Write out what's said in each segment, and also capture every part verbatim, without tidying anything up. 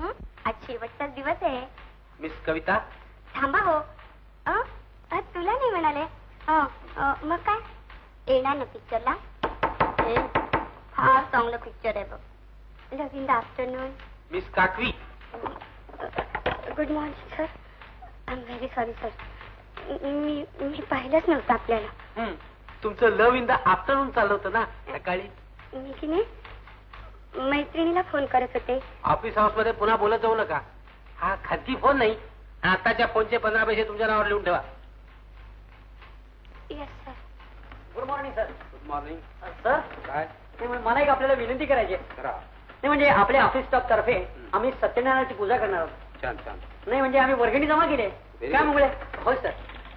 हम्म आज शेवटचाच दिवस आहे। मिस कविता थांबा हो, अ तुला नाही म्हणाले? मग काय येणार ना पिक्चरला? फार चांगलं पिक्चर आहे बघ। Love in the afternoon. Miss Kakvi good morning sir. I am very sorry sir, मी मी पाहिलंच नव्हतं आपल्याला। तुमचं लव इन द आफ्टरनून चाललं होतं ना सकाळी? मी की नाही मैत्रिणीला फोन करत होते। ऑफिस हाऊस मध्ये पुन्हा बोलत जाऊ नका, हा खाजगी फोन नाही। आताच्या फोनचे पंधरा पैसे तुमच्या नावावर लिहून ठेवा। Yes sir. Good morning sir. Good morning sir. काय मला एक आपल्याला विनंती करायची आहे। करा। नाही म्हणजे आपल्या ऑफिस स्टाफ तर्फे आम्ही सत्यनारायणाची पूजा करणार आहोत। छान छान। नाही म्हणजे आम्ही वर्गणी जमा केली आहे काय मुळे? हो सर,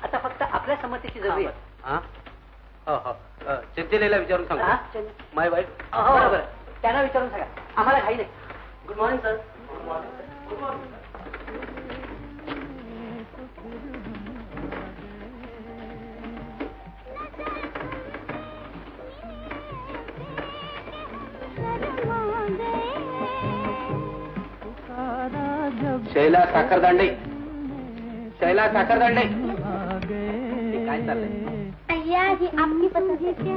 आता फक्त आपल्या संमतीची जरूरी आहे। हां हो हो, चिंतेलेला विचारून सांगतो। माय वाईफ बरोबर, त्यांना विचारून सांगा, आम्हाला घाई नाही। Good morning sir. Good morning. Good morning. Shaila Sakhardande, Shaila Sakhardande, काय चाललंय?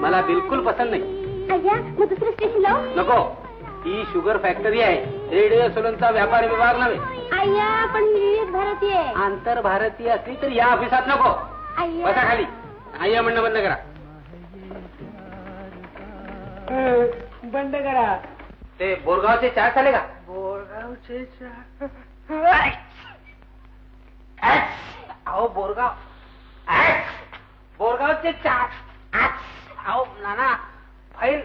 मला बिलकुल पसंद नाही। दुसरं स्टेशन लाव। नको, ही शुगर फॅक्टरी आहे, रेडिओ सोलनचा व्यापार विभाग नव्हे। आय्या पण मी भारतीय आहे। आंतर भारतीय असली तर या ऑफिसात नको। बसा खाली। आय्या म्हणणं बंद करा। बंद करा। ते बोरगावचे चहा चालेल का? बोरगावचे चहा? अहो बोरगाव, बोरगावचे चहा अहो नाना। फाईल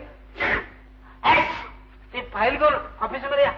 ती फाईल घेऊन ऑफिसमध्ये या।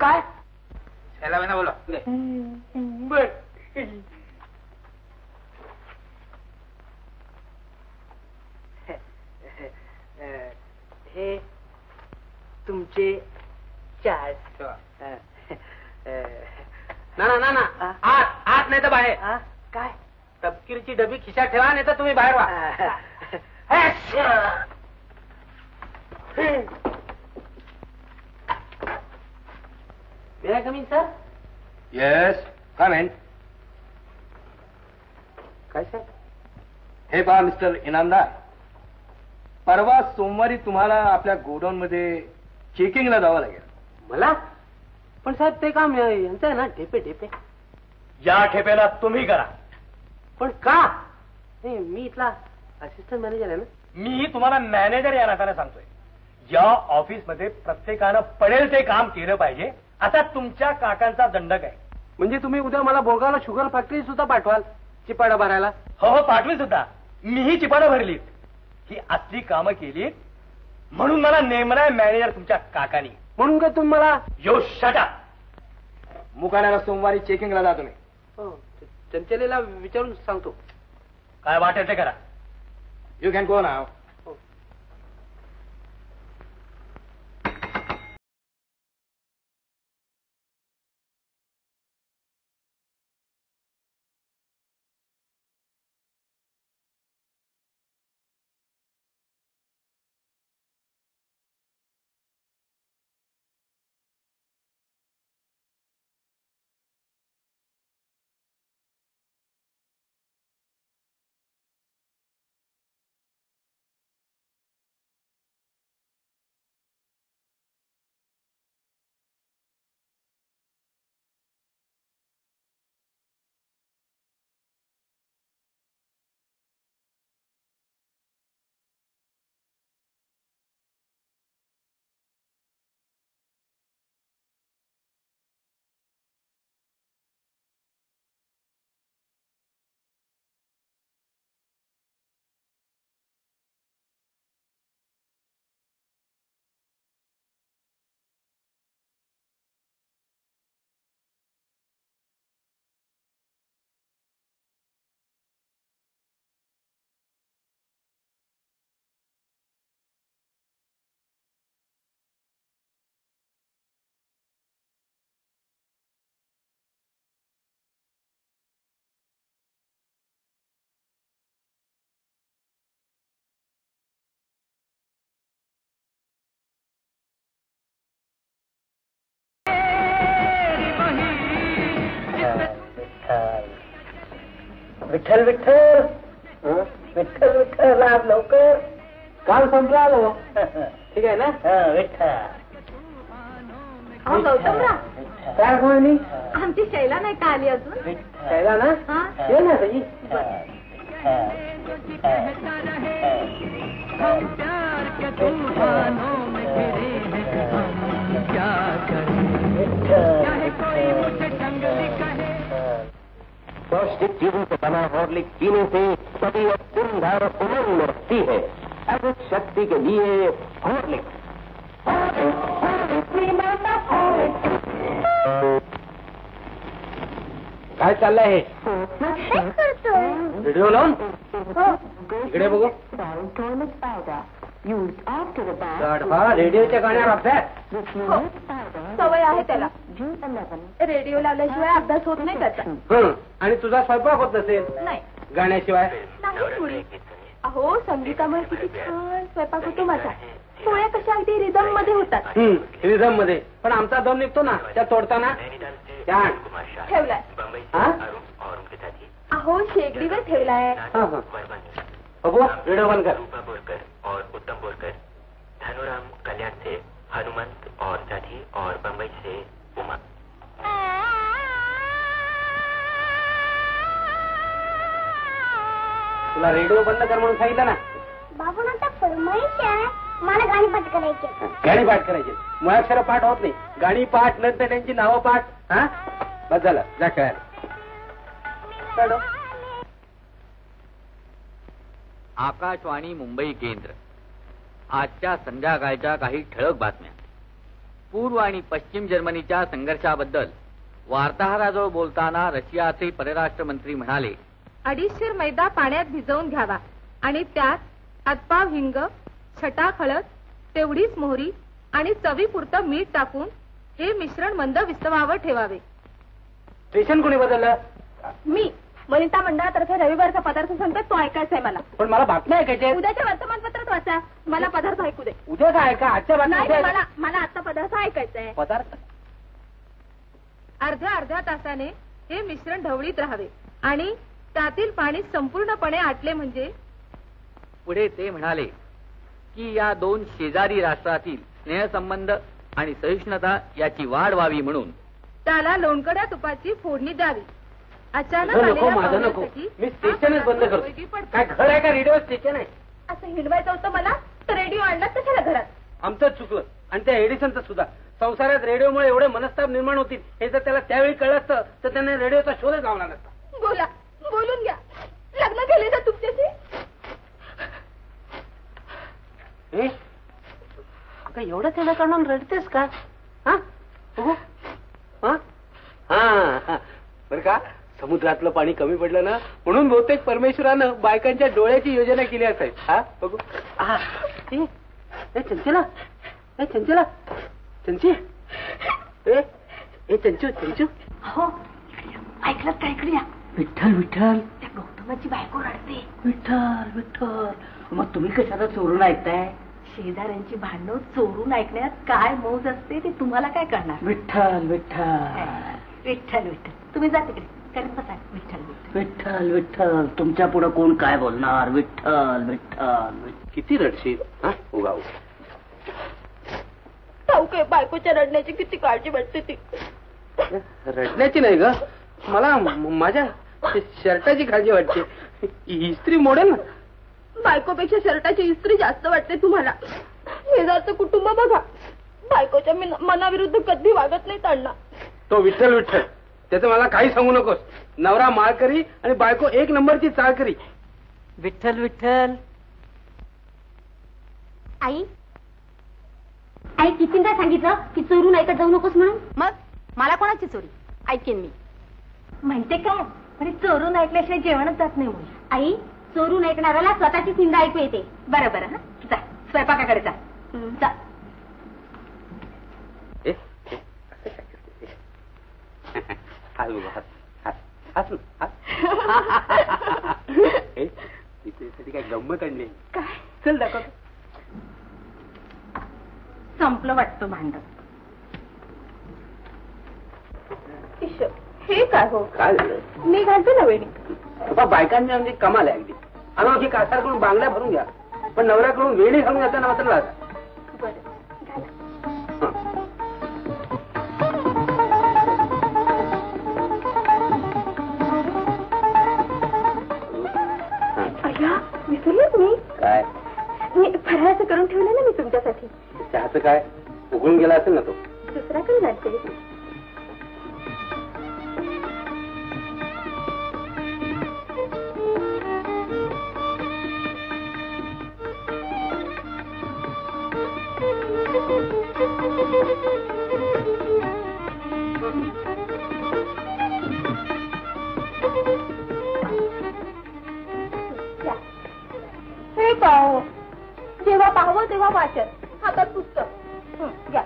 काय त्याला म्हणा बोला बर। हे तुमचे चार ना ना ना ना आत आत नाही तर बाहेर। काय तपकिरीची डबी खिशात ठेवा, नाही तर तुम्ही बाहेर व्हा। May I come in, sir? Yes, come in. काय सर? हे पहा मिस्टर इनामदार, परवा सोमवारी तुम्हाला आपल्या गोडाऊन मध्ये चेकिंगला जावं लागेल। मला? पण साहेब ते काम यांचं आहे ना, ठेपे ठेपे। या ठेपेला तुम्ही करा। पण का? नाही मी इथला असिस्टंट मॅनेजर आहे ना। मी तुम्हाला मॅनेजर या नात्याने सांगतोय, या ऑफिसमध्ये प्रत्येकानं पडेल ते काम केलं पाहिजे असा तुमच्या काकांचा दंडक आहे। म्हणजे तुम्ही उद्या मला बोरगावला शुगर फॅक्टरी सुद्धा पाठवाल चिपाडा भरायला? हो हो पाठवी सुद्धा, मीही चिपाडा भरलीत, ही असली कामं केलीत म्हणून मला नेमलाय मॅनेजर तुमच्या काकानी। म्हणून का तुम्ही मला यो शटा मुकाण्याला सोमवारी चेकिंगला जा तुम्ही। हो चंचलेला विचारून सांगतो, काय वाटेल ते करा। You can go now. Vitthal Vitthal Vitthal Vitthal Vitthal आज लवकर काल संपला आलो ठीक आहे ना विठ्ठल अहो गौतमराव काय कोणी आमची शैला नाही का आली अजून शैला ना ये ना ताई हम प्यार के तूफानों में घिरे हैं हम क्या करें चाहे कोई मुझसे जंगली कहे पौष्टिक चीजों से बना हॉर्लिक्स पीने से सभी अब पूर्णधार उमंग में रहती है अब उस शक्ति के लिए हॉर्लिक्स काय चाललंय हे काय करतोय व्हिडिओ लावून इकडे बघू गाढवा रेडिओच्या गाण्यावर अभ्यास सवय आहे त्याला रेडिओ लावल्याशिवाय अभ्यास होत नाही त्याचा आणि तुझा स्वयंपाक होत नसेल नाही गाण्याशिवाय नाही अहो संगीतामुळे किती छान स्वयंपाक होतो माझा पोळ्या कशा अगदी रिदम मध्ये होतात रिदम मध्ये पण आमचा दम निघतो ना त्या तोडताना ठेवलाय अहो शेगडीवर ठेवलाय बघू व्हिडिओ बंद कर रूपा बोरकर और उत्तम बोरकर धनुराम कल्याण से हनुमंत और जाधी और बम्बई से उमा तुला रेडिओ बंद कर म्हणून सांगितलं ना बाबू आता फरमाईश आहे मला गाणी पाठ करायची गाणी पाठ करायची मुळाक्षर पाठ होत नाही गाणी पाठ नंतर त्यांची नावं पाठ हा बस झालं जा खेळायला आकाशवाणी मुंबई केंद्र आजच्या संध्याकाळच्या काही ठळक बातम्या पूर्व आणि पश्चिम जर्मनीच्या संघर्षाबद्दल वार्ताहराजवळ बोलताना रशियाचे परराष्ट्र मंत्री म्हणाले अडीचशे मैदा पाण्यात भिजवून घ्यावा आणि त्यात आतपाव हिंग छटा हळद तेवढीच मोहरी आणि चवीपुरतं मीठ टाकून हे मिश्रण मंद विस्तवावर ठेवावे स्टेशन कोणी बदललं मी वनिता मंडळातर्फे रविवारचा पदार्थ सांगतात तो ऐकायचा आहे मला पण मला बातमी ऐकायची आहे उद्याच्या वर्तमानपत्रात वाचा मला पदार्थ ऐकू दे उद्या काय ऐका आजच्या बातमीत मला मला आता पदार्थ ऐकायचा आहे पदार्थ अर्ध्या अर्ध्या तासाने हे मिश्रण ढवळीत राहावे आणि त्यातील पाणी संपूर्णपणे आटले म्हणजे पुढे ते म्हणाले की या दोन शेजारी राष्ट्रातील स्नेहसंबंध आणि सहिष्णुता याची वाढ व्हावी म्हणून त्याला लोणकड्या तुपाची फोडणी द्यावी अचानक मी स्टेशनच बंद करतो काय घर आहे का रेडिओ स्टेशन आहे असं हिंडवायचं होतं मला तर रेडिओ आणला तर खरं घरात आमचं चुकलं आणि त्या एडिसनचं सुद्धा संसारात रेडिओमुळे एवढे मनस्ताप निर्माण होतील हे जर त्याला त्यावेळी कळलं असतं तर त्याने रेडिओचा शोधच लावला नसता बोला बोलून घ्या लग्न केले ना तुमच्याशी एवढं त्याला काढून रडतेस का हा हा बरं का समुद्रातलं पाणी कमी पडलं ना म्हणून बहुतेक परमेश्वरानं बायकांच्या डोळ्याची योजना केली असायची हा बघू हा चंचला ए चंचला चंची ए चंचू चंचू हो ऐकलं काय ऐकलं विठ्ठल विठ्ठल त्या गौतमाची बायको रडते विठ्ठल विठ्ठल मग तुम्ही कशाला चोरून ऐकताय शेजाऱ्यांची भांडणं चोरून ऐकण्यात काय मौज असते ते तुम्हाला काय करणार विठ्ठल विठ्ठल विठ्ठल विठ्ठल तुम्ही जा तिकडे करत बसा विठ्ठल विठ्ठल विठ्ठल तुमच्या पुढे कोण काय बोलणार विठ्ठल विठ्ठल किती रडशील हा उगाऊ ठाऊक आहे बायकोच्या रडण्याची किती काळजी वाटते ती रडण्याची नाही ग मला माझ्या शर्टाची काळजी वाटते इस्त्री मोडेल ना बायकोपेक्षा शर्टाची इस्त्री जास्त वाटते तुम्हाला शेजारचं कुटुंब बघा बायकोच्या मनाविरुद्ध कधी वागत नाही अण्णा तो विठ्ठल विठ्ठल त्याचं मला काही सांगू नकोस नवरा माळकरी आणि बायको एक नंबरची चाळकरी विठ्ठल विठ्ठल आई आई कितींदा सांगितलं की चोरून ऐकत जाऊ नकोस म्हणून मग मला कोणाची चोरी ऐकेन मी म्हणते काय अरे चोरून ऐकल्याशिवाय जेवणच जात नाही आई चोरून ऐकणाऱ्याला स्वतःची चिंता ऐकू येते बरं बरं जा स्वयंपाकाकडे जा जा काय गंमत आणली काय चल दाखव संपलं वाटतं भांडण हे काय हो मी घालते नवरीने बायकांनी आमची कमाल आहे अनोखी कासारकडून बांगड्या भरून घ्या पण नवऱ्याकडून वेणी घालून जाता ना मात्र बरं फराळाचं करून ठेवलं ना मी तुमच्यासाठी चहाचं काय उघडून गेला असेल ना तो दुसरा काही नाटकरी जेव्हा पाहावं तेव्हा वाचन हातात पुस्तक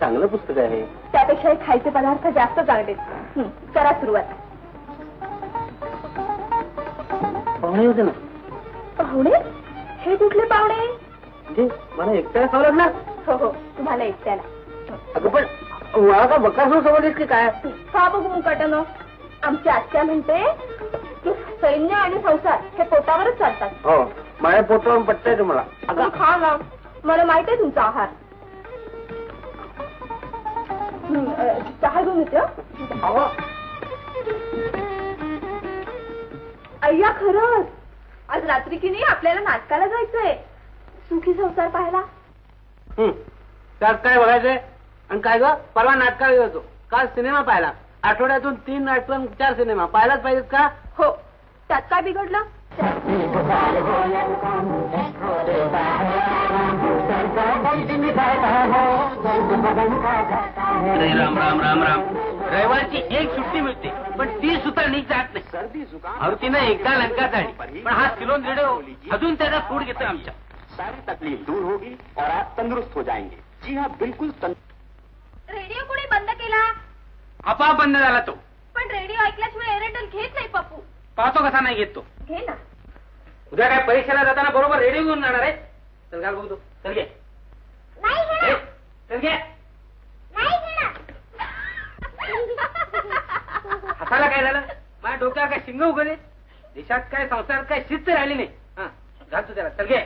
चांगलं पुस्तक आहे त्यापेक्षा खायचे पदार्थ जास्त चांगले करा सुरुवात पाहुणे होते ना पाहुणे हे कुठले पाहुणे मला एकट्याला खावं लागणार हो हो तुम्हाला एकट्याला अगं पण मला का बकासूर समजलीस की काय का बघू मुकाटन आमची आत्या म्हणते की सैन्य आणि संसार हे पोटावरच चालतात हो माझ्या पोटावरून पटतंय तुम्हाला अगं खा ना मला माहित आहे तुमचा आहार चहा घेऊन येते अय्या खरंच आज रात्री की नाही आपल्याला नाटकाला जायचंय सुखी संसार पाहायला त्यात काय बघायचंय आणि काय ग परवा नाटकाला गेलो काल सिनेमा पाहिला आठवड्यातून तीन नाटक चार सिनेमा पाहिलाच पाहिजेत का हो त्यात काय बिघडलं राम राम राम राम रविवारची एक सुट्टी मिळते पण ती सुद्धा नीट जात नाही सर्दी जुकाम और तिने एकदा लंका झाली पण हा सिलोन रेडिओ अजून त्याचा फूड घेतो आमच्या सारी तकलीफ दूर होगी और आप तंदुरुस्त हो जाएंगे जी हाँ बिल्कुल रेडिओ कुठे बंद केला आपोआप बंद झाला तो पण रेडिओ ऐकल्याशिवाय एअरटेल घेत नाही पप्पू पाहतो कसा नाही घेत तो घे ना उद्या काय परीक्षेला जाताना बरोबर रेडिओ घेऊन जाणार आहे चल घाल बघू तो चल घे नाही चल घे हाताला काय झालं माझ्या डोक्यावर काय शिंग उगवले देशात काय संसारात काय शिस्त राहिली नाही हा घाल तू त्याला चल घे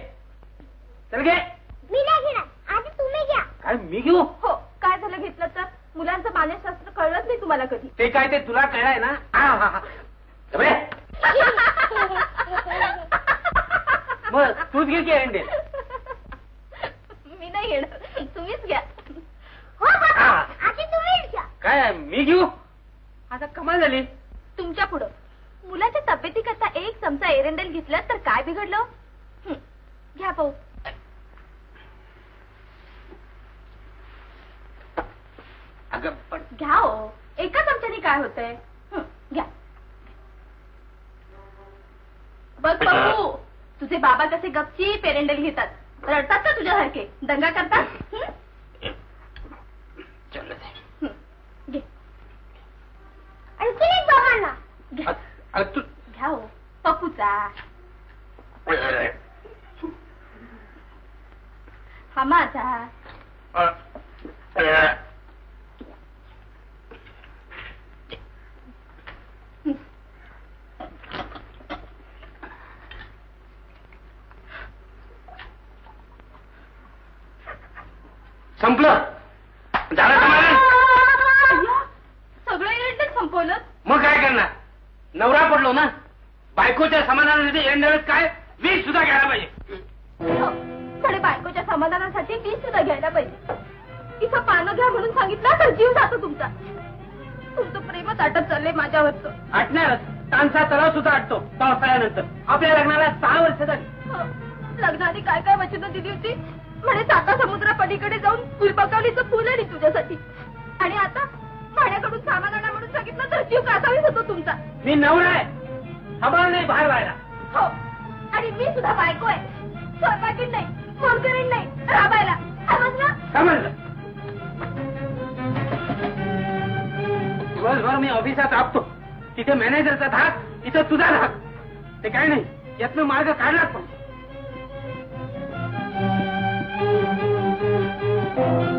चल घे मी नाही घेणार आधी तुम्ही घ्या काय मी घेऊ हो काय झालं घेतलं तर मुलांचं मानसशास्त्र कळलंच नाही तुम्हाला कधी ते काय ते तुला कळलंय ना हा हा हा मग तूच घे की अंडे मी नाही घेणार तुम्हीच घ्या काय मी घेऊ आता कमाल झाली तुमच्या पुढं मुलाच्या तब्येतीकरता एक चमचा एरंडेल घेतला तर काय बिघडलं घ्या पाहू अगं पण घ्या हो एका चमच्याने काय होतंय घ्या बघ बाबू तुझे बाबा कसे गपची पेरेंडल घेतात रडतात का तुझ्यासारखे दंगा करतात घे आणखी एक बाबांना घ्या हो पप्पूचा हा माझा संपलं झालं सगळं एरंडेल संपवलं मग काय करणार नवरा पडलो ना बायकोच्या समाधानासाठी एरंडेल काय वीस सुद्धा घ्यायला पाहिजे थोडे बायकोच्या समाधानासाठी वीस सुद्धा घ्यायला पाहिजे इथं पानं घ्या म्हणून सांगितलं तर जीव जातो तुमचा तुमचं प्रेमच आटत चाललंय माझ्यावरच आटणारच तानसा तलाव सुद्धा आटतो पावसाळ्यानंतर आपल्या लग्नाला सहा वर्ष झाली लग्नाने काय काय वचनं दिली होती म्हणे साता समुद्रापलीकडे जाऊन फुलपकावलीचं फुल आली तुझ्यासाठी आणि आता माझ्याकडून सामान आणा म्हणून सांगितलं तर जीव कासावीच होतो तुमचा मी नवरा आहे हमाल नाही बाहेर व्हायला हो आणि मी सुद्धा बायको आहे स्वयंपाकीण नाही फोनकरीण नाही राबायला समजलं समजलं दिवसभर मी ऑफिसात आपतो तिथे मॅनेजरचा धाक इथं तुझा धाक ते काय नाही यातनं मार्ग काढलाच पण Thank you.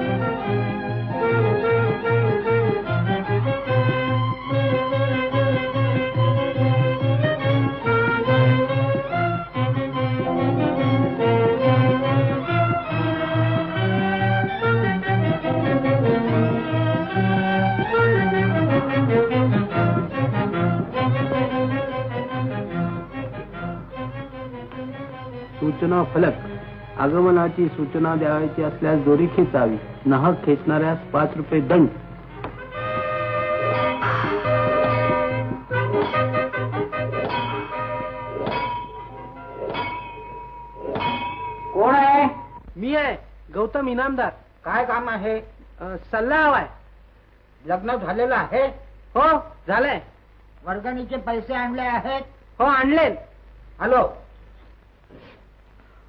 सूचना फलक आगमनाची सूचना द्यावयाची असल्यास दोरी खेचावी, नाहक खेचणाऱ्यास पाच रुपये दंड. कोण आहे? मी आहे, गौतम इनामदार. काय काम आहे? सल्ला हवाय. लग्न झालेलं आहे? हो झालंय. वर्गणीचे पैसे आणले आहेत? हो आणले. हॅलो.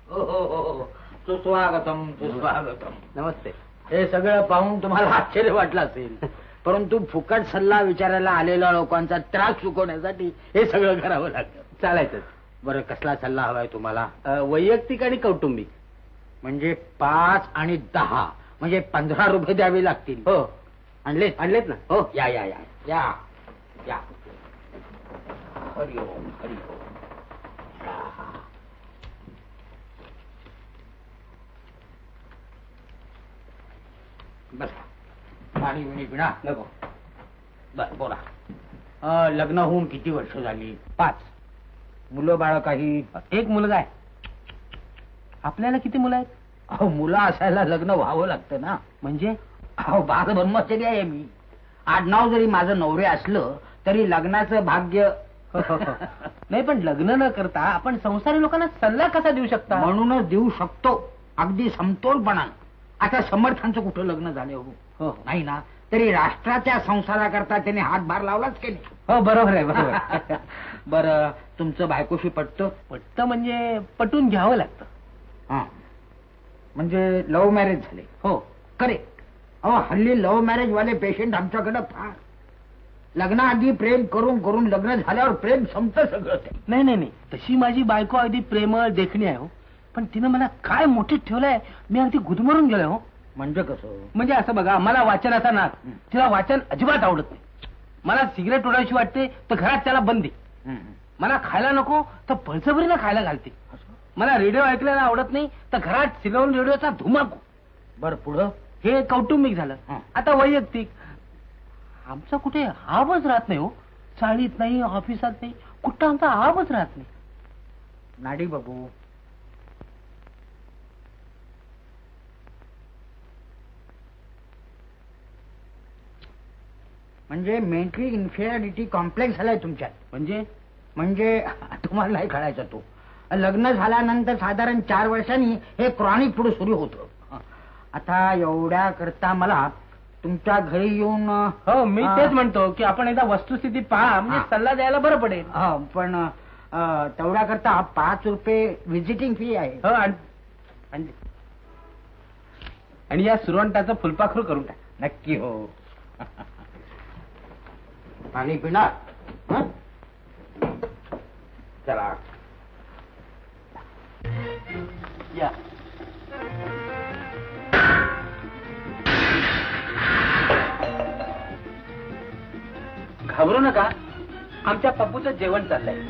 हो हो हो सुस्वागतम सुस्वागतम. नमस्ते. हे सगळं पाहून तुम्हाला आश्चर्य वाटलं असेल, परंतु फुकट सल्ला विचारायला आलेल्या लोकांचा त्रास चुकवण्यासाठी हे सगळं करावं लागतं. चालायचं. बरं कसला सल्ला हवाय तुम्हाला? वैयक्तिक आणि कौटुंबिक. म्हणजे पाच आणि दहा म्हणजे पंधरा रुपये द्यावे लागतील. हो आणले आणलेत ना. हो या या या या या. हरि ओम हरि ओम. बस पाणी विणी पिणा नको. बर बोला. लग्न होऊन किती वर्ष झाली? पाच. मुलं बाळ काही? एक मुलगा आहे. आपल्याला किती मुलं आहेत? अहो मुलं असायला लग्न व्हावं लागतं ना. म्हणजे? अहो भाग ब्रह्मचर्य आहे मी. आडनाव जरी माझं नवरे असलं तरी लग्नाचं भाग्य नाही. पण लग्न न करता आपण संसारी लोकांना सल्ला कसा देऊ शकता? म्हणूनच देऊ शकतो अगदी समतोलपणा. आता समर्थांचं कुठं लग्न झाले हो? नाही ना. तरी राष्ट्राच्या संसाराकरता त्याने हातभार लावलाच केली. हो बरोबर आहे बरोबर. बरं तुमचं बायकोशी पटतं? पटतं म्हणजे पटून घ्यावं लागतं. हा म्हणजे लव्ह मॅरेज झाले? हो करेक्ट. अहो हल्ली लव्ह मॅरेज वाले पेशंट आमच्याकडे फार. लग्नाआधी प्रेम करून करून लग्न झाल्यावर प्रेम संपतं सगळं. नाही नाही नाही तशी माझी बायको अगदी प्रेमळ देखणी आहे हो. पण तिनं मला काय मोठीत ठेवलंय, मी अगदी गुदमरून गेलोय हो. म्हणजे कसं? म्हणजे असं बघा, मला वाचनाचा नाद. तिला वाचन अजिबात आवडत नाही. मला सिगरेट ओढायची वाटते तर घरात त्याला बंदी. मला खायला नको तर पळसभरीनं खायला घालते. मला रेडिओ ऐकायला आवडत नाही तर घरात सिगावून रेडिओचा धुमाकू. बरं पुढं? हे कौटुंबिक झालं. आता वैयक्तिक. आमचा कुठे आवाज राहत नाही हो. चाळीत नाही, ऑफिसात नाही, कुठं आमचा आवाज राहत नाही. नाडी बाबू म्हणजे मेंटली इन्फेरियॉरिटी कॉम्प्लेक्स झालाय तुमच्यात. म्हणजे? म्हणजे तुम्हाला नाही कळायचा तो. लग्न झाल्यानंतर साधारण चार वर्षांनी हे क्रॉनिक पुढे सुरू होतं. आता एवढ्या करता मला तुमच्या घरी येऊन. हो मी तेच म्हणतो की आपण एकदा वस्तुस्थिती पहा, म्हणजे सल्ला द्यायला बरं पडेल. पण तेवढ्या करता पाच रुपये व्हिजिटिंग फी आहे. आणि या सुरवंटाचं फुलपाखरू करून टाक. नक्की हो. पाणी पिणार? चला या. घाबरू नका, आमच्या पप्पूचं जेवण चाललंय.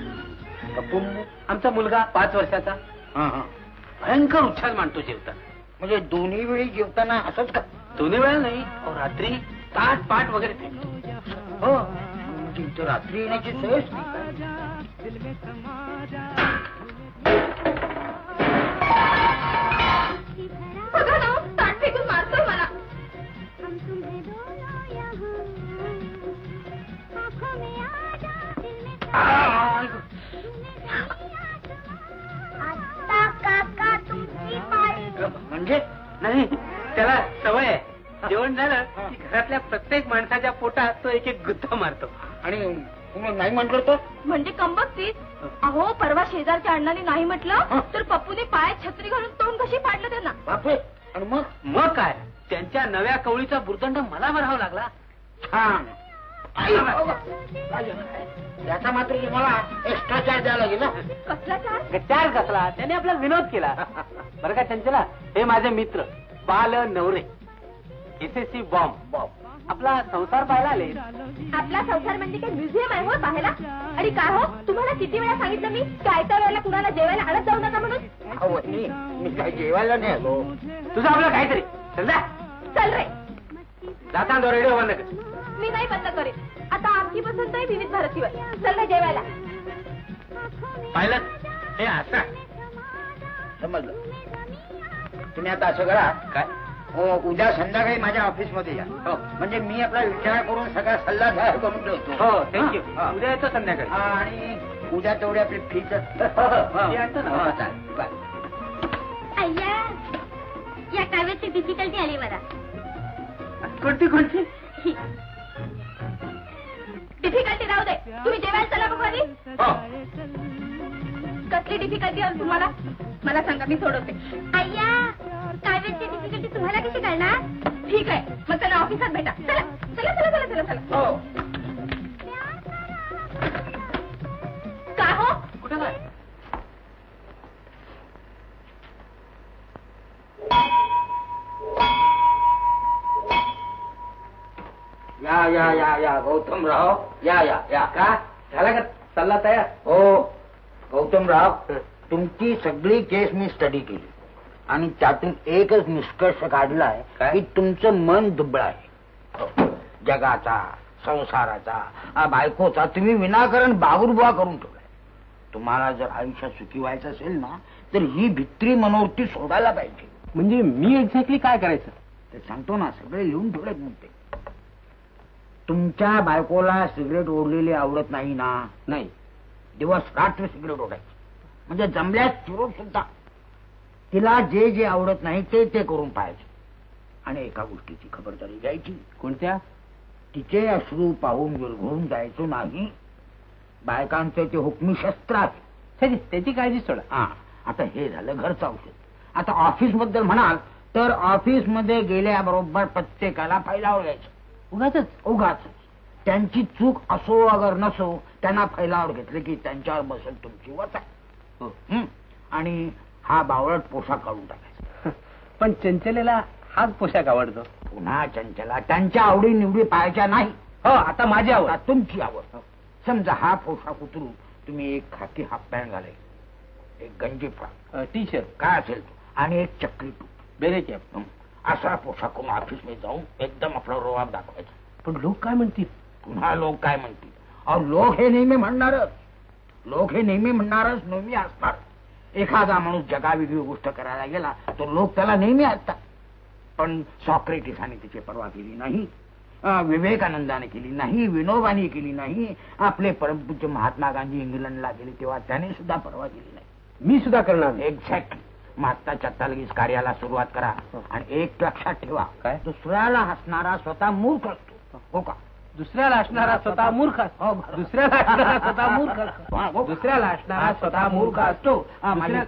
पप्पू आमचा मुलगा पाच वर्षाचा भयंकर उच्छाद मांडतो जेवताना. म्हणजे दोन्ही वेळी जेवताना असंच का? दोन्ही वेळा नाही, रात्री ताट पाट वगैरे. हो तर रात्री येण्याची सोय. आता काका तुमची पाळी. म्हणजे? नाही त्याला सवय आहे. जेवण झालं की घरातल्या प्रत्येक माणसाच्या पोटात तो एक एक गुद्धा मारतो. आणि तुम्ही नाही म्हटलं तर? म्हणजे कंबकतीच. अहो परवा शेजारच्या अण्णाने नाही म्हटलं तर पप्पूने पायात छत्री घालून तोंड कशी पाडलं त्यांना. बापरे. आणि मग? मग काय, त्यांच्या नव्या कवळीचा भुर्दंड मला भरावा लागला. छान. याचा मात्र तुम्हाला एक्स्ट्रा चार्ज द्यावा लागेल ना. कसला चार्ज? चार्ज कसला, त्याने आपला विनोद केला बरं का चंचला. हे माझे मित्र बाल नवरे एसएससी बॉम्ब बॉम्ब आपला संसार पाहायला आले. आपला संसार म्हणजे काही म्युझियम आहे हो पाहायला. आणि काय हो तुम्हाला किती वेळा सांगितलं मी काय त्या वेळेला कुणाला जेवायला आणत जाऊ नका म्हणून. मी काय जेवायला नाही आलो. तुझं आपलं काहीतरी चल जा. चल रे जाता दो रेडिओ बंद कर. मी नाही बंद करेन. आता आमची पसंत आहे विविध भारतीवर. चल ना जेवायला. पाहिलं हे असं समजलं तुम्ही आता असं करा काय उद्या संध्याकाळी माझ्या ऑफिस मध्ये या म्हणजे मी आपला विचार करून सगळा सल्ला जाहीर करून ठेवतो. हो थँक्यू. उद्या येतो संध्याकाळी आणि उद्या तेवढी आपली फीच येतो ना. चालेल बाय. अय्या या काव्याची डिफिकल्टी आली मला. कोणती कोणती डिफिकल्टी? राहू दे तुम्ही जेवायला चला बघू आधी. कसली डिफिकल्टी आली तुम्हाला मला सांगा मी सोडवते. अय्या काव्याची डिफिकल्टी तुम्हाला कशी कळणार? ठीक आहे मग चला ऑफिसात भेटा. चला चला चला चला चला चला. हो का हो कुठं काय या या या या गौतम राव या या या का झाला का सल्ला तयार? हो गौतम राव तुमची सगळी केस मी स्टडी केली आणि त्यातून एकच निष्कर्ष काढलाय की तुमचं मन दुबळं आहे. जगाचा संसाराचा बायकोचा तुम्ही विनाकारण बागुरबुवा करून ठेवलाय. तुम्हाला जर आयुष्यात सुखी व्हायचं असेल ना तर ही भित्री मनोवृत्ती सोडायला पाहिजे. म्हणजे मी एक्झॅक्टली काय करायचं ते सांगतो ना. सगळे लिहून ठेवलेत मुद्दे. तुमच्या बायकोला सिगरेट ओढलेली आवडत नाही ना? नाही. दिवस रात्र सिगरेट ओढायची म्हणजे जमल्यास चिरूप सुद्धा. तिला जे जे आवडत नाही ते ते करून पाहायचे आणि एका गोष्टीची खबरदारी घ्यायची. कोणत्या? तिचे अश्रू पाहून विरघळून जायचं नाही. बायकांचे ते हुकमी शस्त्र आहे त्याची काळजी सोडा. हा आता हे झालं घरचं औषध. आता ऑफिसबद्दल म्हणाल तर ऑफिसमध्ये गेल्याबरोबर प्रत्येकाला फैलाव घ्यायचं. उगाचच उगाच त्यांची चूक असो अगर नसो त्यांना फैलावर घेतले की त्यांच्यावर बसेल तुमची वचा. आणि हा बावळट पोशाख काढून टाकायचा. पण चंचलेला हाच पोशाख आवडतो. पुन्हा चंचला त्यांच्या आवडी निवडी पाहायच्या नाही. हो आता माझी आवड तुमची आवड. समजा हा पोशाख उतरून तुम्ही एक खाकी हाफ पॅन्ट घालायची एक गंजी फ्रॉक टी शर्ट काय असेल आणि एक चक्री टूप बेरे कॅप असा पोशाख करून ऑफिसमध्ये जाऊन एकदम आपला रोबाब दाखवायचा. पण लोक काय म्हणतील? पुन्हा लोक काय म्हणतील? अहो लोक हे नेहमी म्हणणारच. लोक हे नेहमी म्हणणारच नेहमी असणार. एखादा माणूस जगावेगळी गोष्ट करायला गेला तर लोक त्याला नेहमी असतात. पण सॉक्रेटिसाने तिची पर्वा केली नाही. विवेकानंदाने केली नाही. विनोबाने केली नाही. आपले परमपूज्य महात्मा गांधी इंग्लंडला गेले तेव्हा त्याने सुद्धा पर्वा केली नाही. मी सुद्धा करणार. एक्झॅक्ट. मागताच्या तलगीच कार्याला सुरुवात करा आणि एक लक्षात ठेवा काय दुसऱ्याला हसणारा स्वतः मूर्ख असतो. हो का? दुसऱ्याला हसणारा स्वतः मूर्ख असतो. दुसऱ्याला हसणारा स्वतः मूर्ख असतो. दुसऱ्याला हसणारा स्वतः मूर्ख असतो.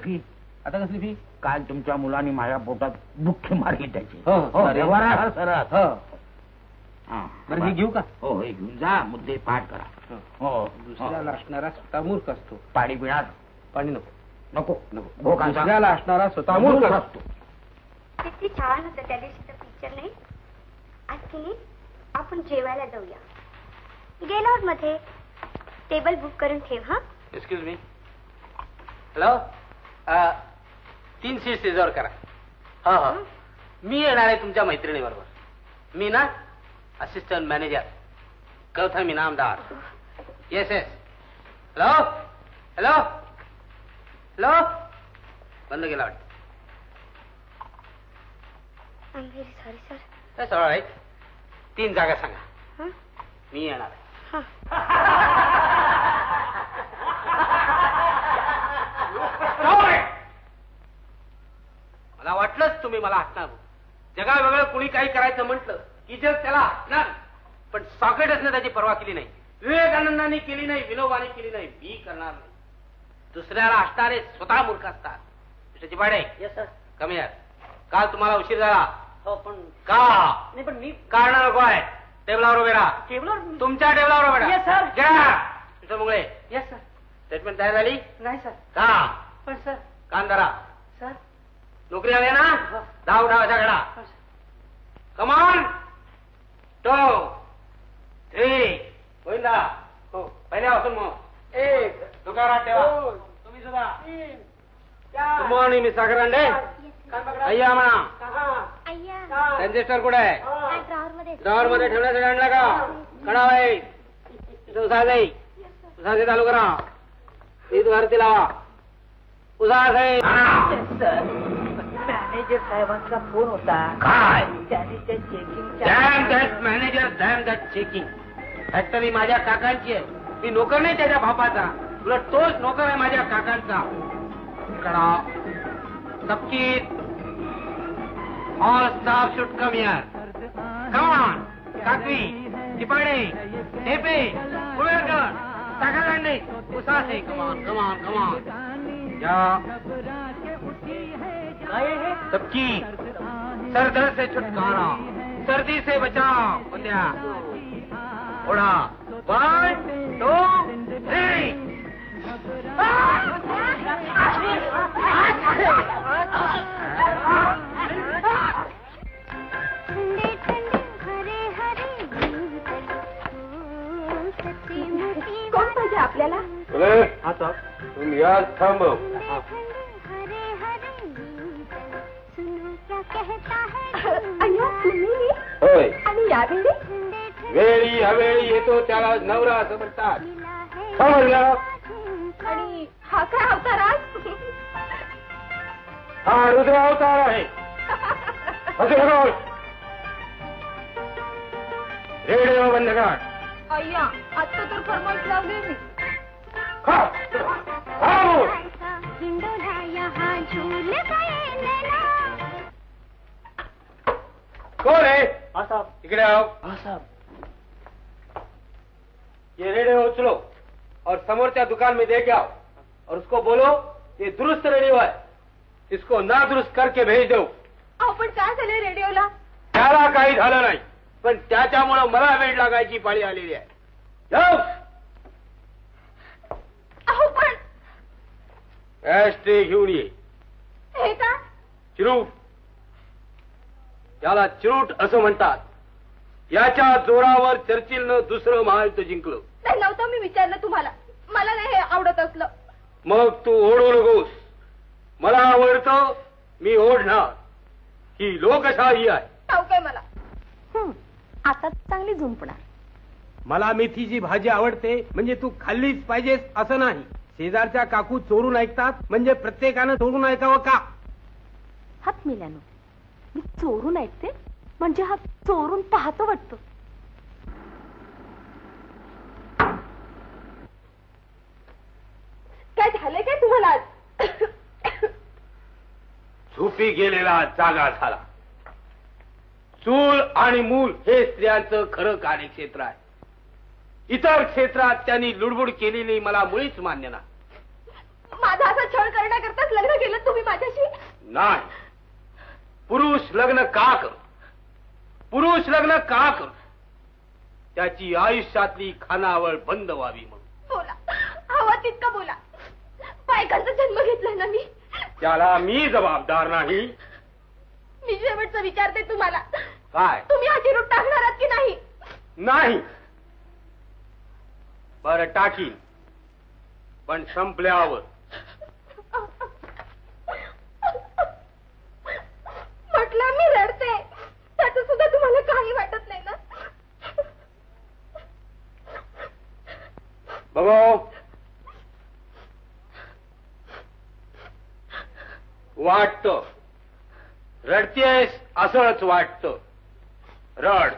फी आता कसली फी? काल तुमच्या मुलांनी माझ्या पोटात बुक्की मारली त्याची. बरं हे घेऊ का? हो हे घेऊन जा. मुद्दे पाठ करा. हो दुसऱ्याला हसणारा स्वतः मूर्ख असतो. पाणी पिणार? पाणी नको नको नको. दुसऱ्याला असणारा स्वतः मूर्ख असतो. किती छान होतं त्या दिवशीचं पिक्चर नाही? आणखी आपण जेवायला जाऊया. गेल्यावर मध्ये टेबल बुक करून ठेव. हा एक्सक्यूज मी. हॅलो तीन सीट रिझर्व करा. हा हा मी येणार आहे तुमच्या मैत्रिणी बरोबर. मी ना असिस्टंट मॅनेजर कवथा मी नामदार. Yes yes. Hello hello hello बंद गेला वाटत. तसं आहे तीन जागा सांगा मी येणार आहे. मला वाटलंच तुम्ही मला हसणार. जगा वेगळं कुणी काही करायचं म्हटलं की जग त्याला हसणार. पण सॉक्रेटसने त्याची पर्वा केली नाही. विवेकानंदाने केली नाही. विनोबाने केली नाही. मी करणार नाही. दुसऱ्याला असणारे स्वतः मूर्ख असतात. मिस्टर चिपाडे कमी यार. काल तुम्हाला उशीर झाला. हो पण का नाही पण मी कारण नको आहे. टेबलावर उभे राहा. टेबलावर तुमच्या टेबलावर उभे राहा. Mister Mungle yes sir. Statement तयार झाली? नाही सर. का पण सर कांदारा सर नोकरी आली ना धाव उठावाचा घडा. कमान टू थ्री होईल ना? हो पहिल्या वाचून मग एक दुकानात ठेवा. तुम्ही सुद्धा गुड मॉर्निंग मी सागरांडे. अय्या म्हणा ट्रान्झिस्टर कुठे आहे? ड्रॉवर मध्ये ठेवण्यासाठी आणला का? कडावाई उसाजाई उसाजे चालू करा. ईद भारती लावा. उदास है। मैनेजर साहबान का फोन होता है। Manager damn that checking factory माझ्या काकांची आहे, मी नोकर नाही त्याच्या बापाचा, उलट तोच नोकर आहे माझ्या काकांचा। कडा सबकी all staff should come here, come on. Kakvi, Tipane, Tepe, Kulekar, Takalande, उसासे, come on come on come on. या सबकी सर दर्द से छुटकारा, सर्दी से बचाव। बंदिया उड़ा वन टू थ्री। ठंडे ठंडे हरे हरे कोण पाहिजे आपल्याला? हा साहेब तुम्ही यार थांबव। होय वेळी हवेळी येतो त्याला नवरा असं म्हणतात। आणि हा काय अवतार आहे? हा रुद्र अवतार आहे। रेडिओ बंद कर। अय्या आता तर फरमाईश लावली मी। हा कोण आहे? आसाब इकडे आओ। आसाब ये रेडियो उचलो और समोरच्या दुकान में दे के आओ और उसको बोलो ये दुरुस्त रेडियो है, इसको ना दुरुस्त करके भेज दो। आपण काय झाले रेडिओला? त्याला काही झालं नाही, पण त्याच्यामुळे मला वेळ लागायची पाळी आलेली आहे। जाऊ पण एस्टे घेऊन ये। हे का चिरू? त्याला चिरूट असं म्हणतात। याच्या जोरावर चर्चिलनं दुसरं महायुद्ध जिंकलं। नाही नव्हतं, मी विचारलं तुम्हाला, मला नाही हे आवडत असलं। मग तू ओढू नकोस, मला आवडतं मी ओढणार। ही लोकशाही आहे। काय मला आता चांगली झुंपणार। मला मेथीची भाजी आवडते म्हणजे तू खाल्लीच पाहिजेस असं नाही। शेजारच्या काकू चोरून ऐकतात म्हणजे प्रत्येकानं चोरून ऐकावं का? हात मिल्यानो मी चोरून ऐकते म्हणजे हा चोरून पाहतो वाटतो। काय झाले काय तुम्हाला? झोपी गेलेला जागा झाला। चूल आणि मूल हे स्त्रियांचं खरं कार्यक्षेत्र आहे। इतर क्षेत्रात त्यांनी लुडबुड केलेली मला मुळीच मान्य नाही। माझा असा छळ करण्याकरताच लग्न केलं तुम्ही माझ्याशी? नाही, पुरुष लग्न का करू? पुरुष लग्न का करू? त्याची आयुष्यातली खानावळ बंद व्हावी म्हणून। बोला, हवा तितका बोला। बायकांचा जन्म घेतला ना मी, त्याला मी जबाबदार नाही। मी शेवटचा विचारते तुम्हाला, काय तुम्ही हा चिरूट टाकणार आहात की नाही? नाही। बरं टाकीन, पण संपल्यावर। म्हटलं मी रडते, त्याचं सुद्धा तुम्हाला काही वाटत नाही ना? बघा वाटतं रडतेस असंच वाटतं। रड,